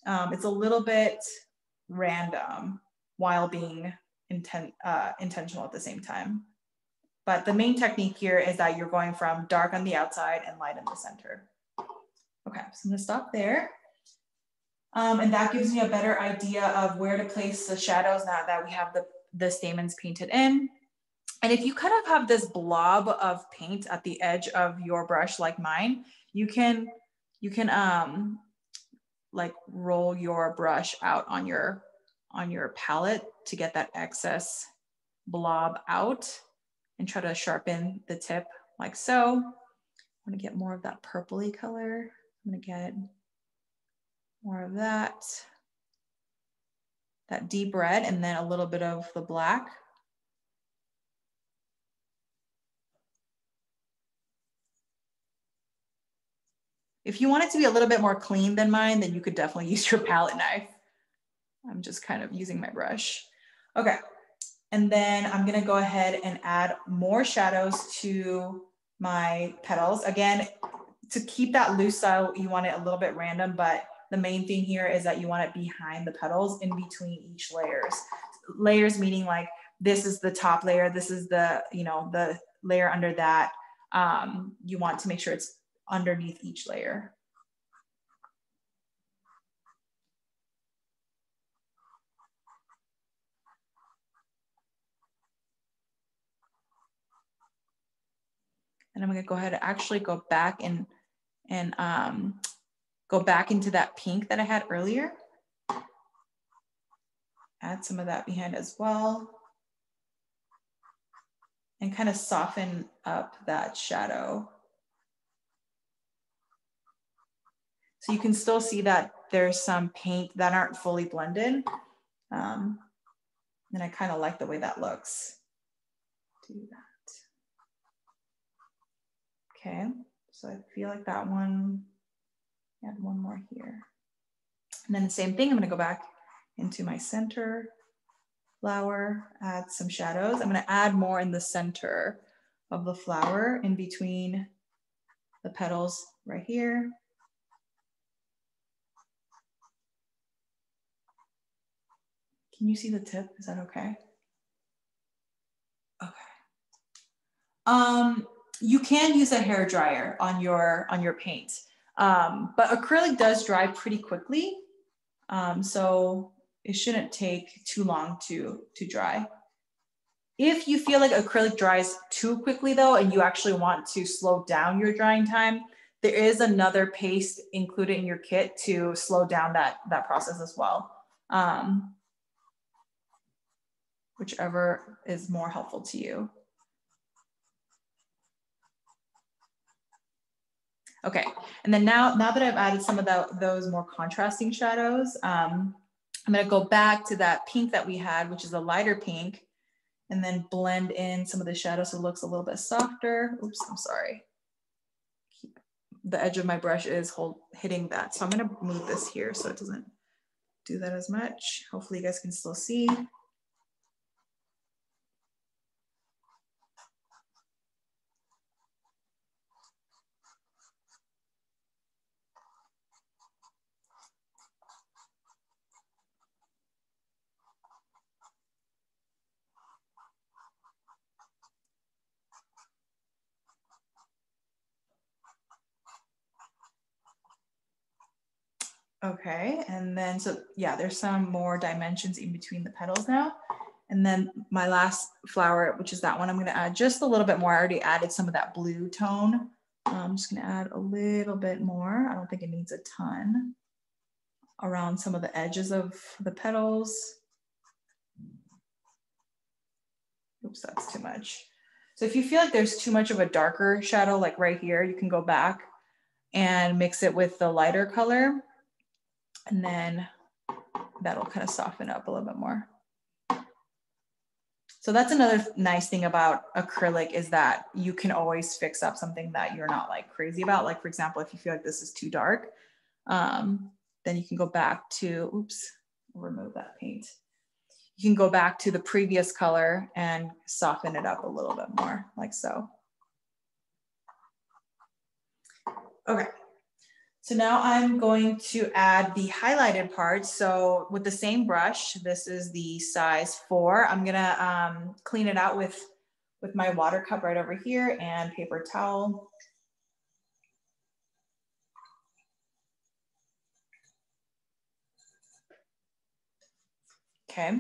Um, it's a little bit random while being intent, uh, intentional at the same time. But the main technique here is that you're going from dark on the outside and light in the center. Okay, so I'm gonna stop there. Um, and that gives me a better idea of where to place the shadows now that we have the, the stamens painted in. And if you kind of have this blob of paint at the edge of your brush like mine, you can, you can, um, like roll your brush out on your, on your palette to get that excess blob out and try to sharpen the tip like so. I'm gonna get more of that purpley color. I'm gonna get more of that, that deep red, and then a little bit of the black. If you want it to be a little bit more clean than mine, then you could definitely use your palette knife. I'm just kind of using my brush. Okay, and then I'm gonna go ahead and add more shadows to my petals. Again, to keep that loose style, you want it a little bit random, but the main thing here is that you want it behind the petals in between each layers. Layers meaning like, this is the top layer, this is the, you know, the layer under that. Um, you want to make sure it's underneath each layer. And I'm gonna go ahead and actually go back and, and um, go back into that pink that I had earlier. Add some of that behind as well. And kind of soften up that shadow. So you can still see that there's some paint that aren't fully blended. Um, and I kind of like the way that looks. Do that. Okay, so I feel like that one, add one more here. And then the same thing, I'm gonna go back into my center flower, add some shadows. I'm gonna add more in the center of the flower in between the petals right here. Can you see the tip? Is that okay? Okay. Um, you can use a hair dryer on your on your paint, um, but acrylic does dry pretty quickly, um, so it shouldn't take too long to to dry. If you feel like acrylic dries too quickly though, and you actually want to slow down your drying time, there is another paste included in your kit to slow down that that process as well. Um, whichever is more helpful to you. Okay, and then now, now that I've added some of the, those more contrasting shadows, um, I'm gonna go back to that pink that we had, which is a lighter pink, and then blend in some of the shadows so it looks a little bit softer. Oops, I'm sorry. The edge of my brush is hold, hitting that. So I'm gonna move this here so it doesn't do that as much. Hopefully you guys can still see. Okay, and then, so yeah, there's some more dimensions in between the petals now. And then my last flower, which is that one, I'm gonna add just a little bit more. I already added some of that blue tone. I'm just gonna add a little bit more. I don't think it needs a ton around some of the edges of the petals. Oops, that's too much. So if you feel like there's too much of a darker shadow, like right here, you can go back and mix it with the lighter color. And then that'll kind of soften up a little bit more. So that's another nice thing about acrylic is that you can always fix up something that you're not like crazy about. Like for example, if you feel like this is too dark, um, then you can go back to, oops, remove that paint. You can go back to the previous color and soften it up a little bit more, like so. Okay. So now I'm going to add the highlighted part. So with the same brush, this is the size four. I'm gonna um, clean it out with, with my water cup right over here and paper towel. Okay,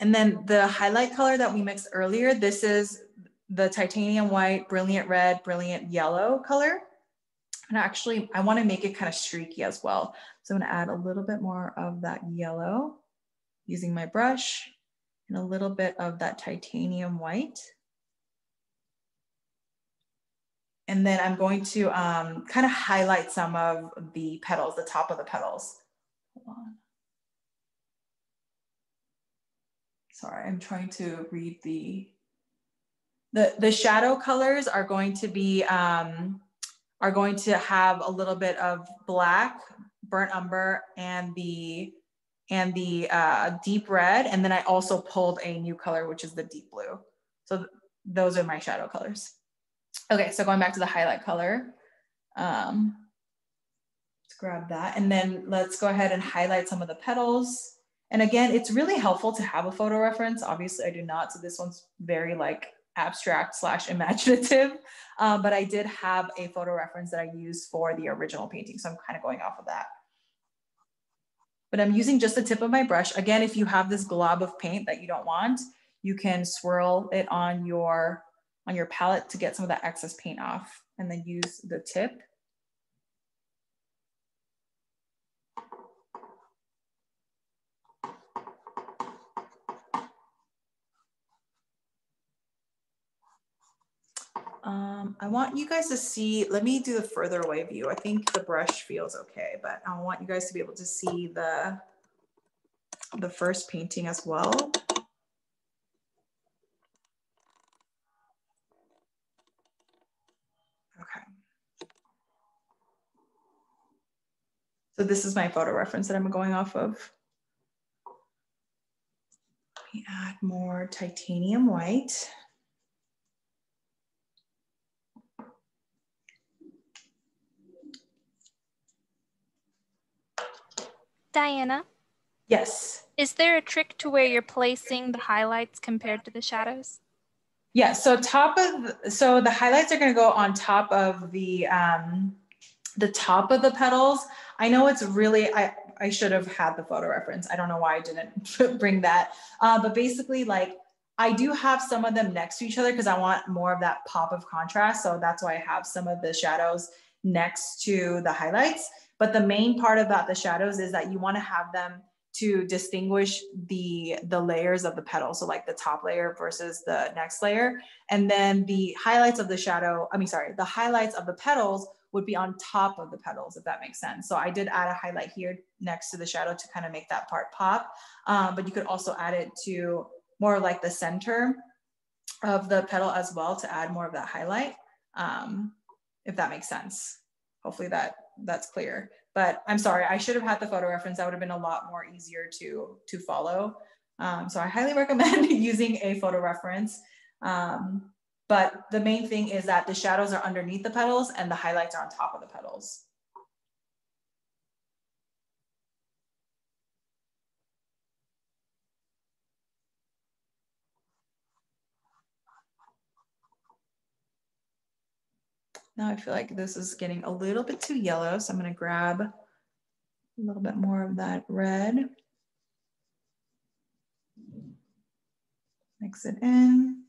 and then the highlight color that we mixed earlier, this is the titanium white, brilliant red, brilliant yellow color. And actually, I want to make it kind of streaky as well. So I'm going to add a little bit more of that yellow using my brush and a little bit of that titanium white. And then I'm going to um, kind of highlight some of the petals, the top of the petals. Hold on. Sorry, I'm trying to read the, the, the shadow colors are going to be, um, are going to have a little bit of black, burnt umber, and the and the uh, deep red. And then I also pulled a new color, which is the deep blue. So th those are my shadow colors. Okay, so going back to the highlight color. Um, let's grab that. And then let's go ahead and highlight some of the petals. And again, it's really helpful to have a photo reference. Obviously I do not, so this one's very like, abstract slash imaginative, uh, but I did have a photo reference that I used for the original painting. So I'm kind of going off of that. But I'm using just the tip of my brush. Again, if you have this glob of paint that you don't want, you can swirl it on your, on your palette to get some of that excess paint off and then use the tip. Um, I want you guys to see, let me do the further away view. I think the brush feels okay, but I want you guys to be able to see the, the first painting as well. Okay. So this is my photo reference that I'm going off of. Let me add more titanium white. Diana? Yes. Is there a trick to where you're placing the highlights compared to the shadows? Yeah, so top of, so the highlights are gonna go on top of the, um, the top of the petals. I know it's really, I, I should have had the photo reference. I don't know why I didn't bring that. Uh, but basically, like, I do have some of them next to each other because I want more of that pop of contrast. So that's why I have some of the shadows next to the highlights. But the main part about the shadows is that you want to have them to distinguish the, the layers of the petal. So like the top layer versus the next layer. And then the highlights of the shadow, I mean, sorry, the highlights of the petals would be on top of the petals, if that makes sense. So I did add a highlight here next to the shadow to kind of make that part pop. Um, but you could also add it to more like the center of the petal as well to add more of that highlight, um, if that makes sense. Hopefully that that's clear. But I'm sorry, I should have had the photo reference. That would have been a lot more easier to, to follow. Um, so I highly recommend using a photo reference. Um, but the main thing is that the shadows are underneath the petals and the highlights are on top of the petals. Now I feel like this is getting a little bit too yellow, so I'm gonna grab a little bit more of that red. Mix it in.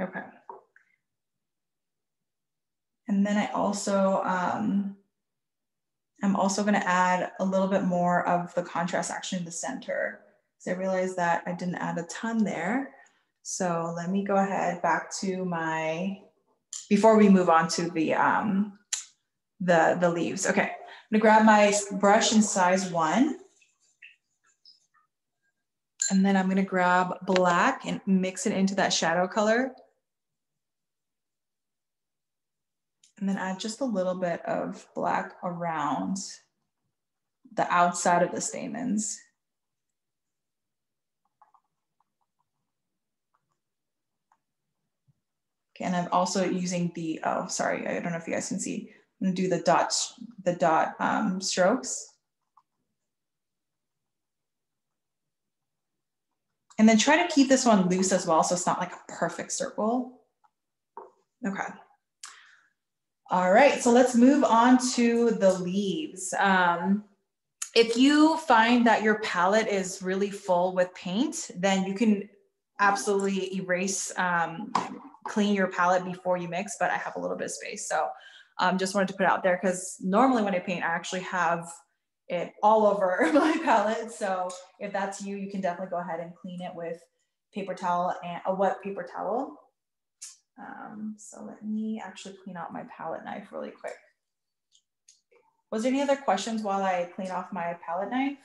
Okay. And then I also, um, I'm also gonna add a little bit more of the contrast actually in the center. So I realized that I didn't add a ton there. So let me go ahead back to my, before we move on to the, um, the, the leaves. Okay, I'm gonna grab my brush in size one. And then I'm gonna grab black and mix it into that shadow color. And then add just a little bit of black around the outside of the stamens. Okay, and I'm also using the, oh, sorry, I don't know if you guys can see. I'm gonna do the dot, the dot um, strokes. And then try to keep this one loose as well, so it's not like a perfect circle. Okay. All right, so let's move on to the leaves. Um, if you find that your palette is really full with paint, then you can absolutely erase, um, clean your palette before you mix, but I have a little bit of space. So um, just wanted to put it out there because normally when I paint, I actually have it all over my palette. So if that's you, you can definitely go ahead and clean it with paper towel and a wet paper towel. Um, so let me actually clean out my palette knife really quick. Was there any other questions while I clean off my palette knife?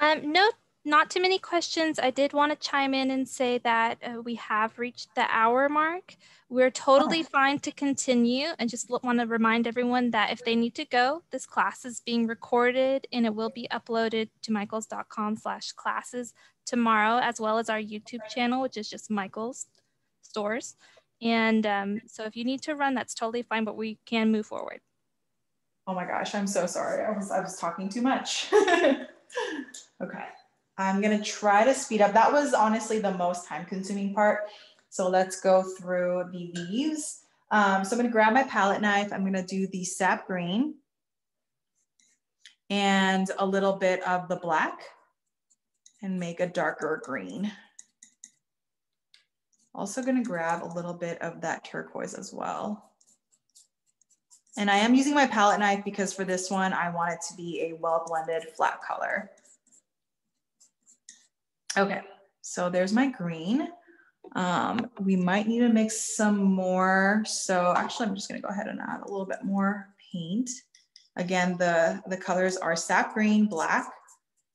Um, no, not too many questions. I did want to chime in and say that uh, we have reached the hour mark. We're totally oh. fine to continue, and just want to remind everyone that if they need to go, this class is being recorded and it will be uploaded to michaels dot com slash classes tomorrow, as well as our YouTube channel, which is just Michaels Stores. And um, so if you need to run, that's totally fine, but we can move forward. Oh my gosh, I'm so sorry. I was, I was talking too much. Okay. I'm gonna try to speed up. That was honestly the most time consuming part. So let's go through the leaves. Um, so I'm gonna grab my palette knife. I'm gonna do the sap green and a little bit of the black. and make a darker green. Also gonna grab a little bit of that turquoise as well. And I am using my palette knife because for this one, I want it to be a well-blended flat color. Okay, so there's my green. Um, we might need to mix some more. So actually, I'm just gonna go ahead and add a little bit more paint. Again, the, the colors are sap green, black,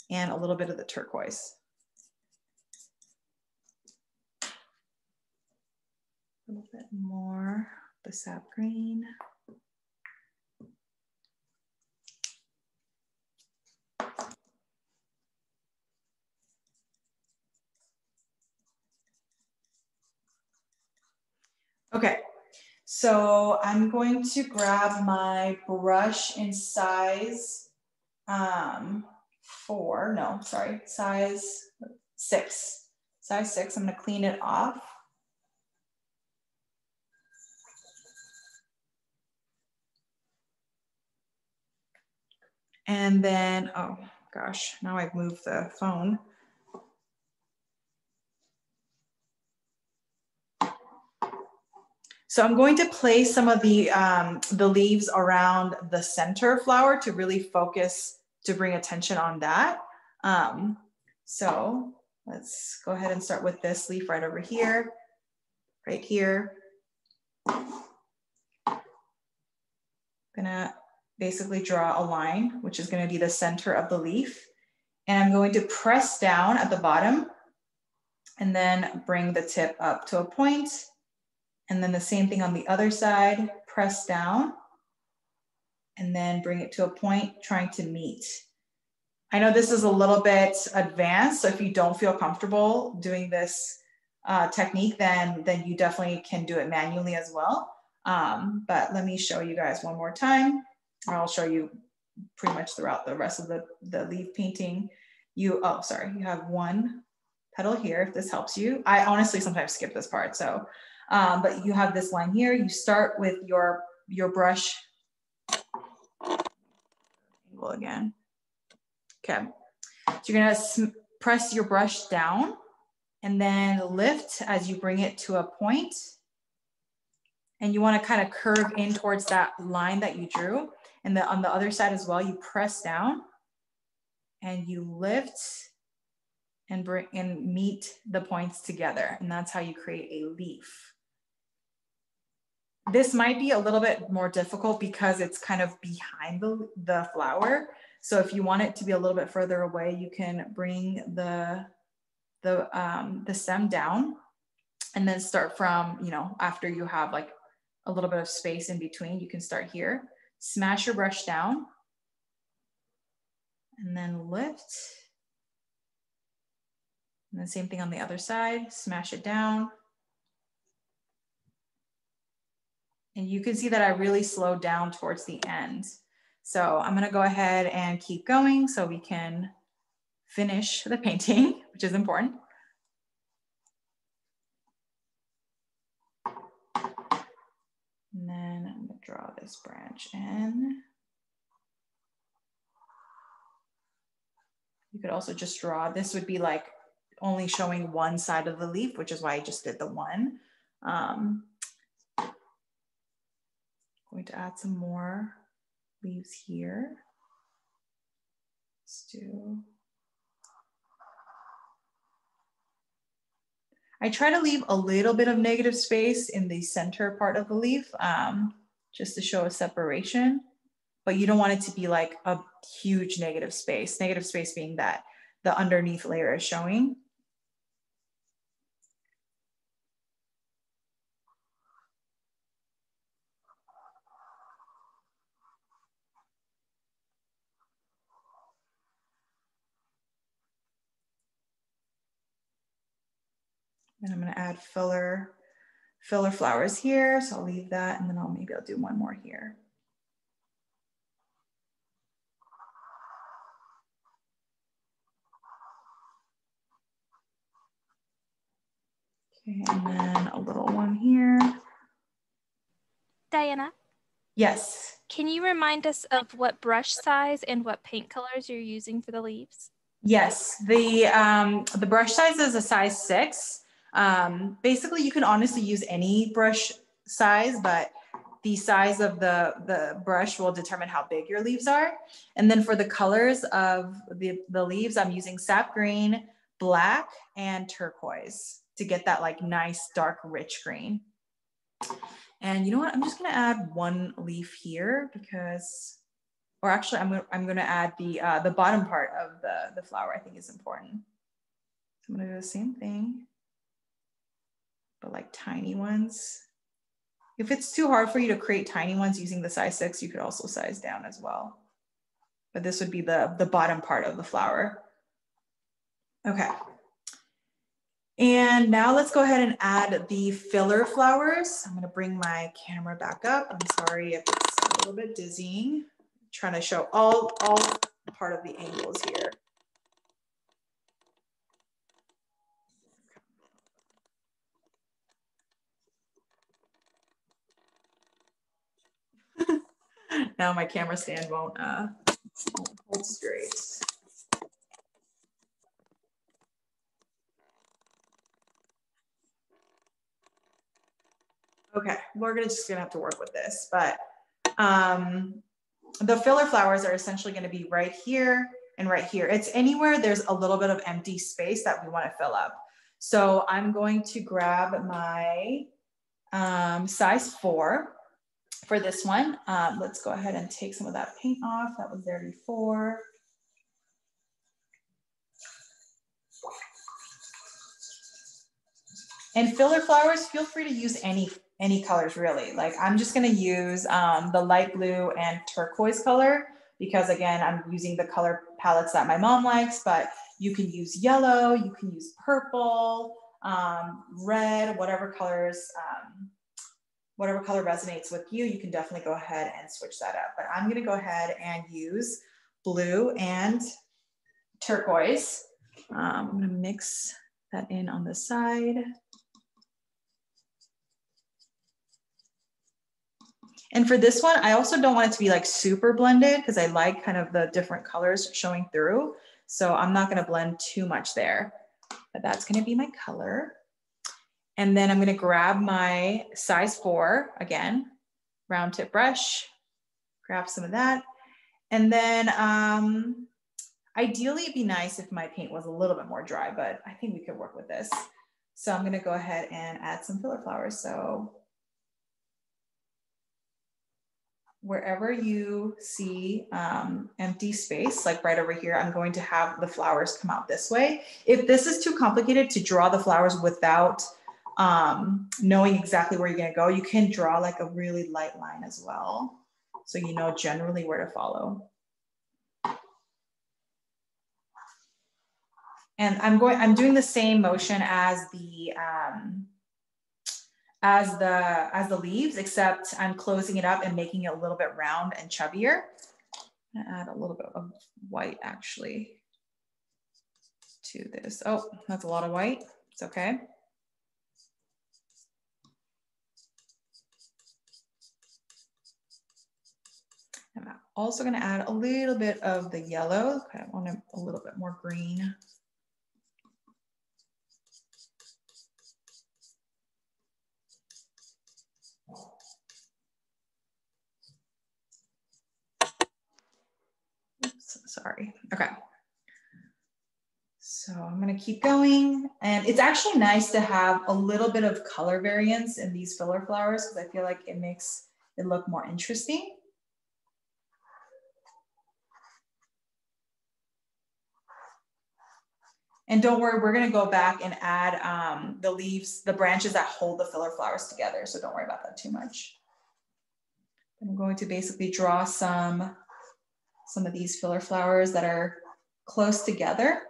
and a little bit of the turquoise. A little bit more, the sap green. Okay, so I'm going to grab my brush in size um, four, no, sorry, size six. Size six, I'm gonna clean it off. And then, oh gosh, now I've moved the phone. So I'm going to place some of the, um, the leaves around the center flower to really focus, to bring attention on that. Um, so let's go ahead and start with this leaf right over here, right here. I'm gonna basically draw a line, which is gonna be the center of the leaf. And I'm going to press down at the bottom and then bring the tip up to a point. And then the same thing on the other side, press down and then bring it to a point, trying to meet. I know this is a little bit advanced, so if you don't feel comfortable doing this uh, technique, then, then you definitely can do it manually as well. Um, but let me show you guys one more time. I'll show you pretty much throughout the rest of the, the leaf painting. You, oh, sorry, you have one petal here, if this helps you. I honestly sometimes skip this part, so. Um, but you have this line here. You start with your, your brush. Angle again. Okay. So you're going to press your brush down and then lift as you bring it to a point. And you want to kind of curve in towards that line that you drew. And then on the other side as well, you press down and you lift and bring and meet the points together. And that's how you create a leaf. This might be a little bit more difficult because it's kind of behind the, the flower. So if you want it to be a little bit further away, you can bring the, the, um, the stem down and then start from, you know, after you have like a little bit of space in between, you can start here, smash your brush down and then lift. And the same thing on the other side, smash it down. And you can see that I really slowed down towards the end. So I'm gonna go ahead and keep going so we can finish the painting, which is important. And then I'm gonna draw this branch in. You could also just draw, this would be like only showing one side of the leaf, which is why I just did the one. Um, going to add some more leaves here. Let's do. I try to leave a little bit of negative space in the center part of the leaf, um, just to show a separation, but you don't want it to be like a huge negative space, negative space being that the underneath layer is showing. Then I'm going to add filler, filler flowers here. So I'll leave that and then I'll maybe I'll do one more here. Okay, and then a little one here. Diana? Yes. Can you remind us of what brush size and what paint colors you're using for the leaves? Yes, the, um, the brush size is a size six. Um, basically, you can honestly use any brush size, but the size of the, the brush will determine how big your leaves are. And then for the colors of the, the leaves, I'm using sap green, black, and turquoise to get that like nice, dark, rich green. And you know what, I'm just gonna add one leaf here because, or actually I'm gonna, I'm gonna add the, uh, the bottom part of the, the flower, I think is important. So I'm gonna do the same thing, but like tiny ones. If it's too hard for you to create tiny ones using the size six, you could also size down as well. But this would be the, the bottom part of the flower. Okay. And now let's go ahead and add the filler flowers. I'm gonna bring my camera back up. I'm sorry if it's a little bit dizzying. I'm trying to show all, all part of the angles here. Now my camera stand won't, uh, won't hold straight. Okay, we're gonna just gonna have to work with this, but um, the filler flowers are essentially gonna be right here and right here. It's anywhere there's a little bit of empty space that we wanna fill up. So I'm going to grab my um, size four. For this one, um, let's go ahead and take some of that paint off that was there before. And filler flowers, feel free to use any, any colors really. Like I'm just gonna use um, the light blue and turquoise color because again, I'm using the color palettes that my mom likes, but you can use yellow, you can use purple, um, red, whatever colors, um, whatever color resonates with you, you can definitely go ahead and switch that up. But I'm gonna go ahead and use blue and turquoise. Um, I'm gonna mix that in on the side. And for this one, I also don't want it to be like super blended because I like kind of the different colors showing through. So I'm not gonna blend too much there, but that's gonna be my color. And then I'm gonna grab my size four, again, round tip brush, grab some of that. And then um, ideally it'd be nice if my paint was a little bit more dry, but I think we could work with this. So I'm gonna go ahead and add some filler flowers. So wherever you see um, empty space, like right over here, I'm going to have the flowers come out this way. If this is too complicated to draw the flowers without Um, knowing exactly where you're gonna go, you can draw like a really light line as well. So you know generally where to follow. And I'm going, I'm doing the same motion as the, um, as the, as the leaves, except I'm closing it up and making it a little bit round and chubbier. I'm gonna add a little bit of white actually to this. Oh, that's a lot of white, it's okay. I'm also gonna add a little bit of the yellow. I want a, a little bit more green. Oops, sorry, okay. So I'm gonna keep going. And it's actually nice to have a little bit of color variance in these filler flowers because I feel like it makes it look more interesting. And don't worry, we're gonna go back and add um, the leaves, the branches that hold the filler flowers together. So don't worry about that too much. I'm going to basically draw some, some of these filler flowers that are close together.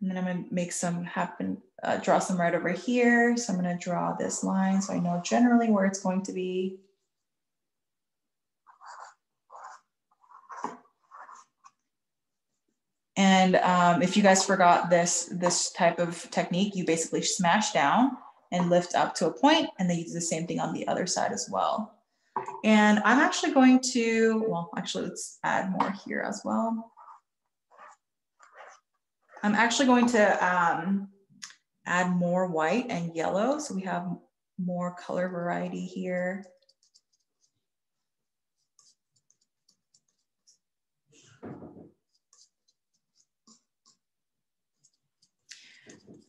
And then I'm gonna make some happen, uh, draw some right over here. So I'm gonna draw this line so I know generally where it's going to be. And um, if you guys forgot this, this type of technique, you basically smash down and lift up to a point, and then you do the same thing on the other side as well. And I'm actually going to, well, actually let's add more here as well. I'm actually going to um, add more white and yellow. So we have more color variety here.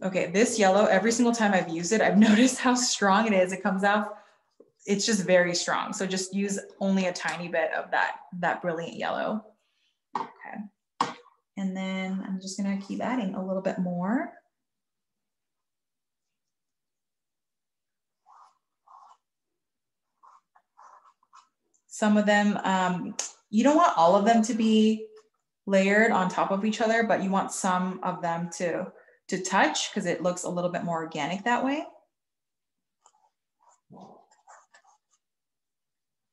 Okay, this yellow, every single time I've used it, I've noticed how strong it is. It comes out, it's just very strong. So just use only a tiny bit of that, that brilliant yellow. Okay. And then I'm just gonna keep adding a little bit more. Some of them, um, you don't want all of them to be layered on top of each other, but you want some of them to, to touch because it looks a little bit more organic that way.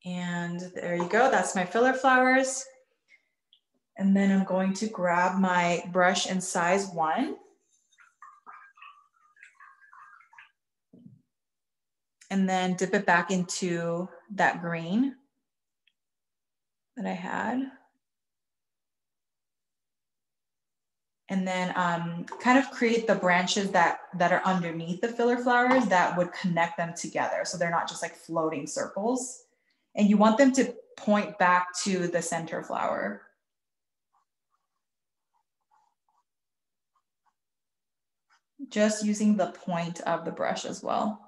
And there you go, that's my filler flowers. And then I'm going to grab my brush in size one. And then dip it back into that green that I had. And then um, kind of create the branches that, that are underneath the filler flowers that would connect them together. So they're not just like floating circles. And you want them to point back to the center flower. Just using the point of the brush as well.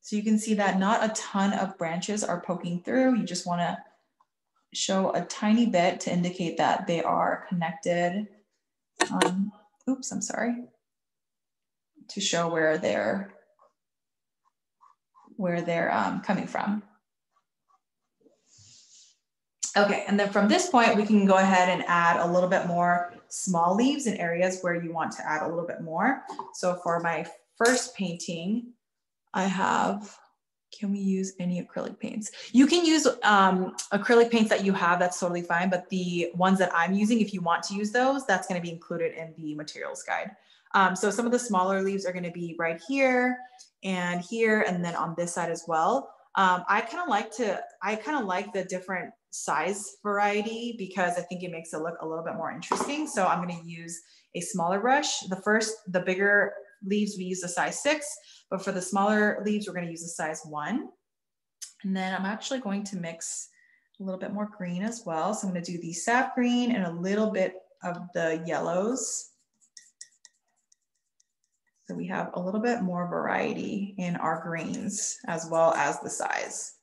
So you can see that not a ton of branches are poking through. You just want to show a tiny bit to indicate that they are connected. Um, oops, I'm sorry. To show where they're where they're um, coming from. Okay, and then from this point, we can go ahead and add a little bit more small leaves in areas where you want to add a little bit more. So for my first painting, I have, can we use any acrylic paints? You can use um, acrylic paints that you have, that's totally fine, but the ones that I'm using, if you want to use those, that's gonna be included in the materials guide. Um, so some of the smaller leaves are gonna be right here and here, and then on this side as well. Um, I kind of like to, I kind of like the different size variety because I think it makes it look a little bit more interesting. So I'm gonna use a smaller brush. The first, the bigger leaves, we use a size six. But for the smaller leaves, we're going to use a size one. And then I'm actually going to mix a little bit more green as well. So I'm going to do the sap green and a little bit of the yellows. So we have a little bit more variety in our greens as well as the size.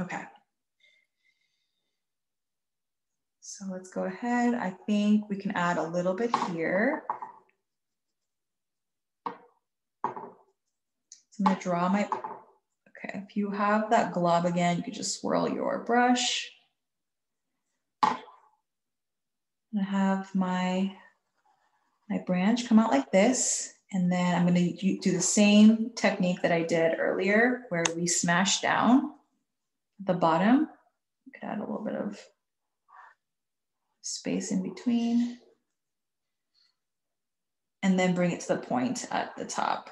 Okay. So let's go ahead. I think we can add a little bit here. So I'm gonna draw my, okay, if you have that glob again, you could just swirl your brush. I'm gonna have my, my branch come out like this. And then I'm gonna do the same technique that I did earlier where we smash down the bottom. You could add a little bit of space in between. And then bring it to the point at the top.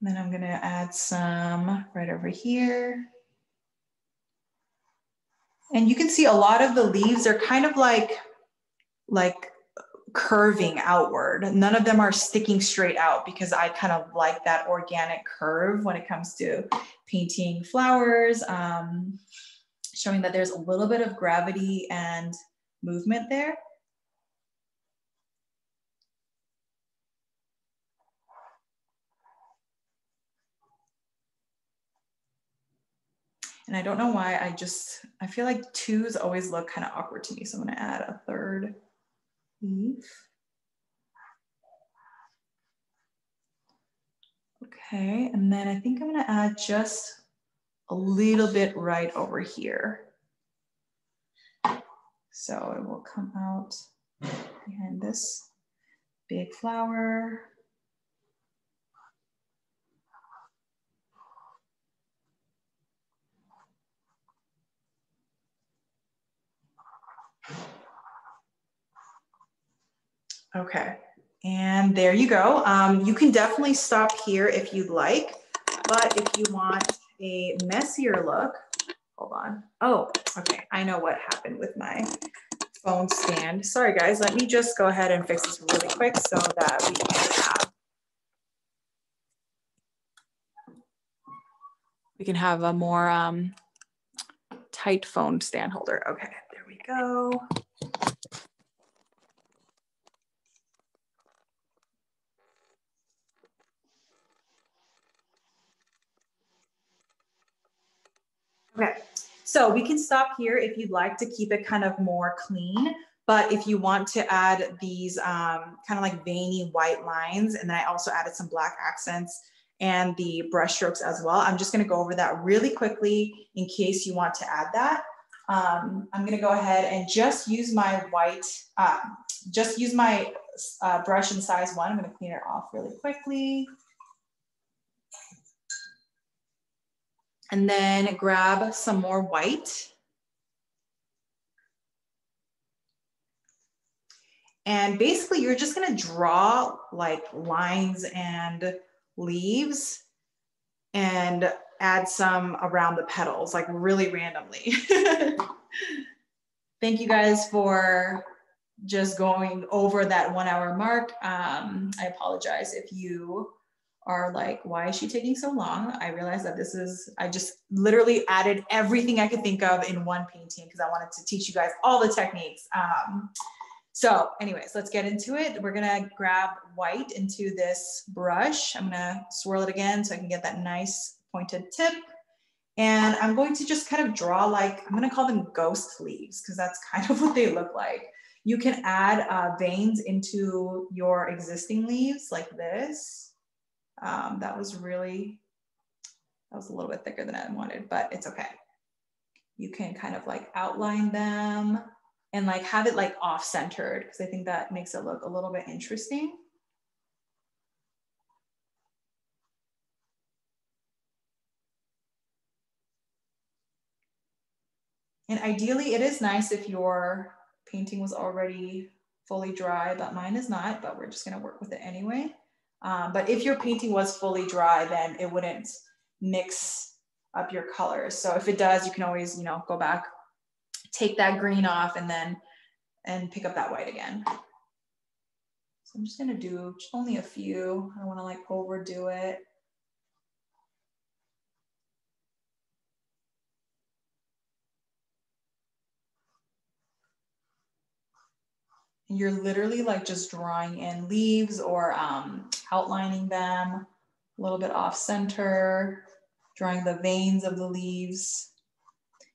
Then I'm gonna add some right over here. And you can see a lot of the leaves are kind of like, like curving outward. None of them are sticking straight out because I kind of like that organic curve when it comes to painting flowers, um, showing that there's a little bit of gravity and movement there. And I don't know why, I just, I feel like twos always look kind of awkward to me. So I'm gonna add a third leaf. Okay, and then I think I'm gonna add just a little bit right over here. So it will come out behind this big flower. Okay, and there you go. Um, you can definitely stop here if you'd like, but if you want a messier look, hold on. Oh, okay, I know what happened with my phone stand. Sorry guys, let me just go ahead and fix this really quick so that we can have we can have a more um, tight phone stand holder. Okay, there we go. Okay, so we can stop here if you'd like to keep it kind of more clean, but if you want to add these um, kind of like veiny white lines, and then I also added some black accents and the brush strokes as well. I'm just gonna go over that really quickly in case you want to add that. Um, I'm gonna go ahead and just use my white, uh, just use my uh, brush in size one. I'm gonna clean it off really quickly. And then grab some more white. And basically you're just gonna draw like lines and leaves and add some around the petals, like really randomly. Thank you guys for just going over that one hour mark. Um, I apologize if you are like, why is she taking so long? I realized that this is, I just literally added everything I could think of in one painting because I wanted to teach you guys all the techniques. Um, so anyways, let's get into it. We're gonna grab white into this brush. I'm gonna swirl it again so I can get that nice pointed tip. And I'm going to just kind of draw like, I'm gonna call them ghost leaves because that's kind of what they look like. You can add uh, veins into your existing leaves like this. Um, that was really, that was a little bit thicker than I wanted, but it's okay. You can kind of like outline them and like have it like off-centered because I think that makes it look a little bit interesting. And ideally it is nice if your painting was already fully dry, but mine is not, but we're just gonna work with it anyway. Um, but if your painting was fully dry, then it wouldn't mix up your colors. So if it does, you can always, you know, go back, take that green off and then, and pick up that white again. So I'm just gonna do only a few. I don't wanna like overdo it. You're literally like just drawing in leaves or um, outlining them a little bit off center, drawing the veins of the leaves.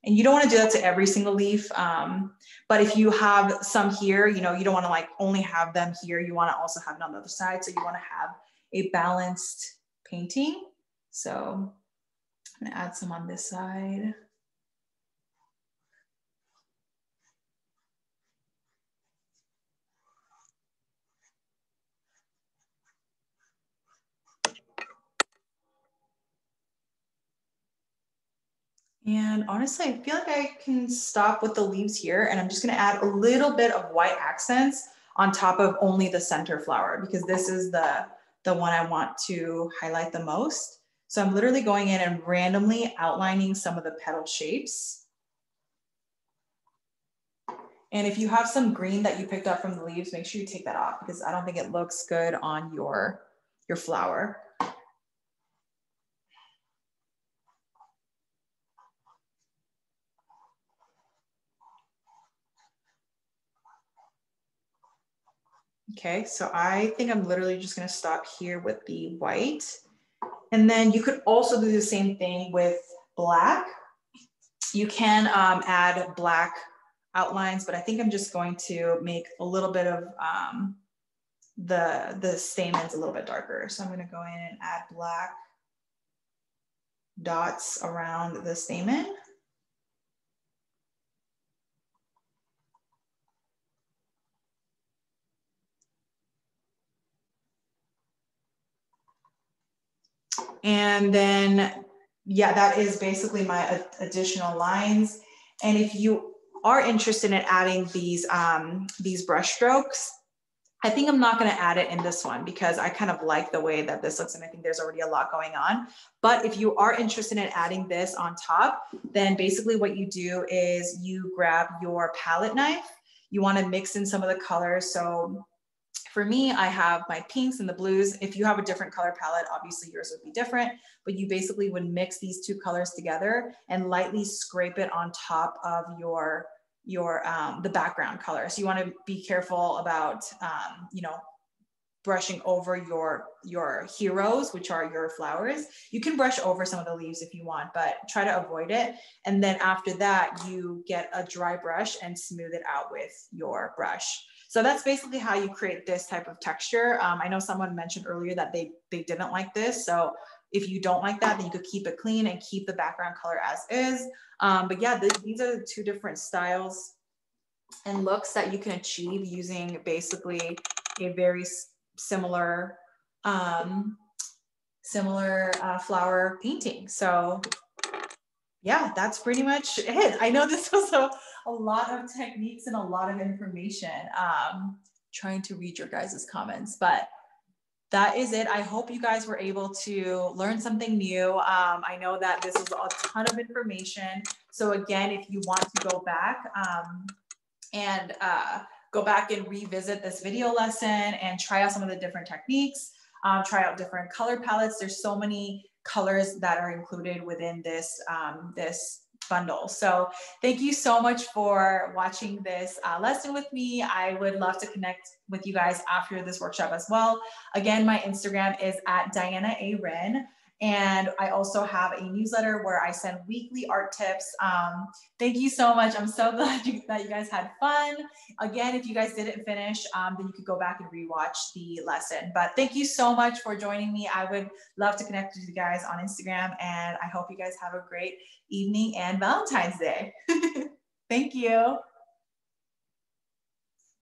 And you don't want to do that to every single leaf. Um, but if you have some here, you know, you don't want to like only have them here. You want to also have it on the other side. So you want to have a balanced painting. So I'm going to add some on this side. And honestly, I feel like I can stop with the leaves here and I'm just gonna add a little bit of white accents on top of only the center flower because this is the, the one I want to highlight the most. So I'm literally going in and randomly outlining some of the petal shapes. And if you have some green that you picked up from the leaves, make sure you take that off because I don't think it looks good on your, your flower. Okay, so I think I'm literally just gonna stop here with the white. And then you could also do the same thing with black. You can um, add black outlines, but I think I'm just going to make a little bit of um, the, the stamens a little bit darker. So I'm gonna go in and add black dots around the stamen. And then, yeah, that is basically my additional lines. And if you are interested in adding these, um, these brush strokes, I think I'm not going to add it in this one because I kind of like the way that this looks and I think there's already a lot going on. But if you are interested in adding this on top, then basically what you do is you grab your palette knife. You want to mix in some of the colors. So for me, I have my pinks and the blues. If you have a different color palette, obviously yours would be different, but you basically would mix these two colors together and lightly scrape it on top of your your um, the background color. So you want to be careful about, um, you know, brushing over your, your heroes, which are your flowers. You can brush over some of the leaves if you want, but try to avoid it. And then after that, you get a dry brush and smooth it out with your brush. So that's basically how you create this type of texture. Um, I know someone mentioned earlier that they, they didn't like this. So if you don't like that, then you could keep it clean and keep the background color as is. Um, but yeah, th these are the two different styles and looks that you can achieve using basically a very similar, um, similar uh, flower painting. So yeah, that's pretty much it. I know this was a, a lot of techniques and a lot of information. Um, trying to read your guys' comments, but that is it. I hope you guys were able to learn something new. Um, I know that this was a ton of information. So again, if you want to go back um, and uh, go back and revisit this video lesson and try out some of the different techniques, um, try out different color palettes. There's so many colors that are included within this, um, this bundle. So thank you so much for watching this uh, lesson with me. I would love to connect with you guys after this workshop as well. Again, my Instagram is at Diana Aerin, and I also have a newsletter where I send weekly art tips. Um, thank you so much. I'm so glad you, that you guys had fun. Again, if you guys didn't finish, um, then you could go back and rewatch the lesson. But thank you so much for joining me. I would love to connect with you guys on Instagram, and I hope you guys have a great evening and Valentine's Day. Thank you.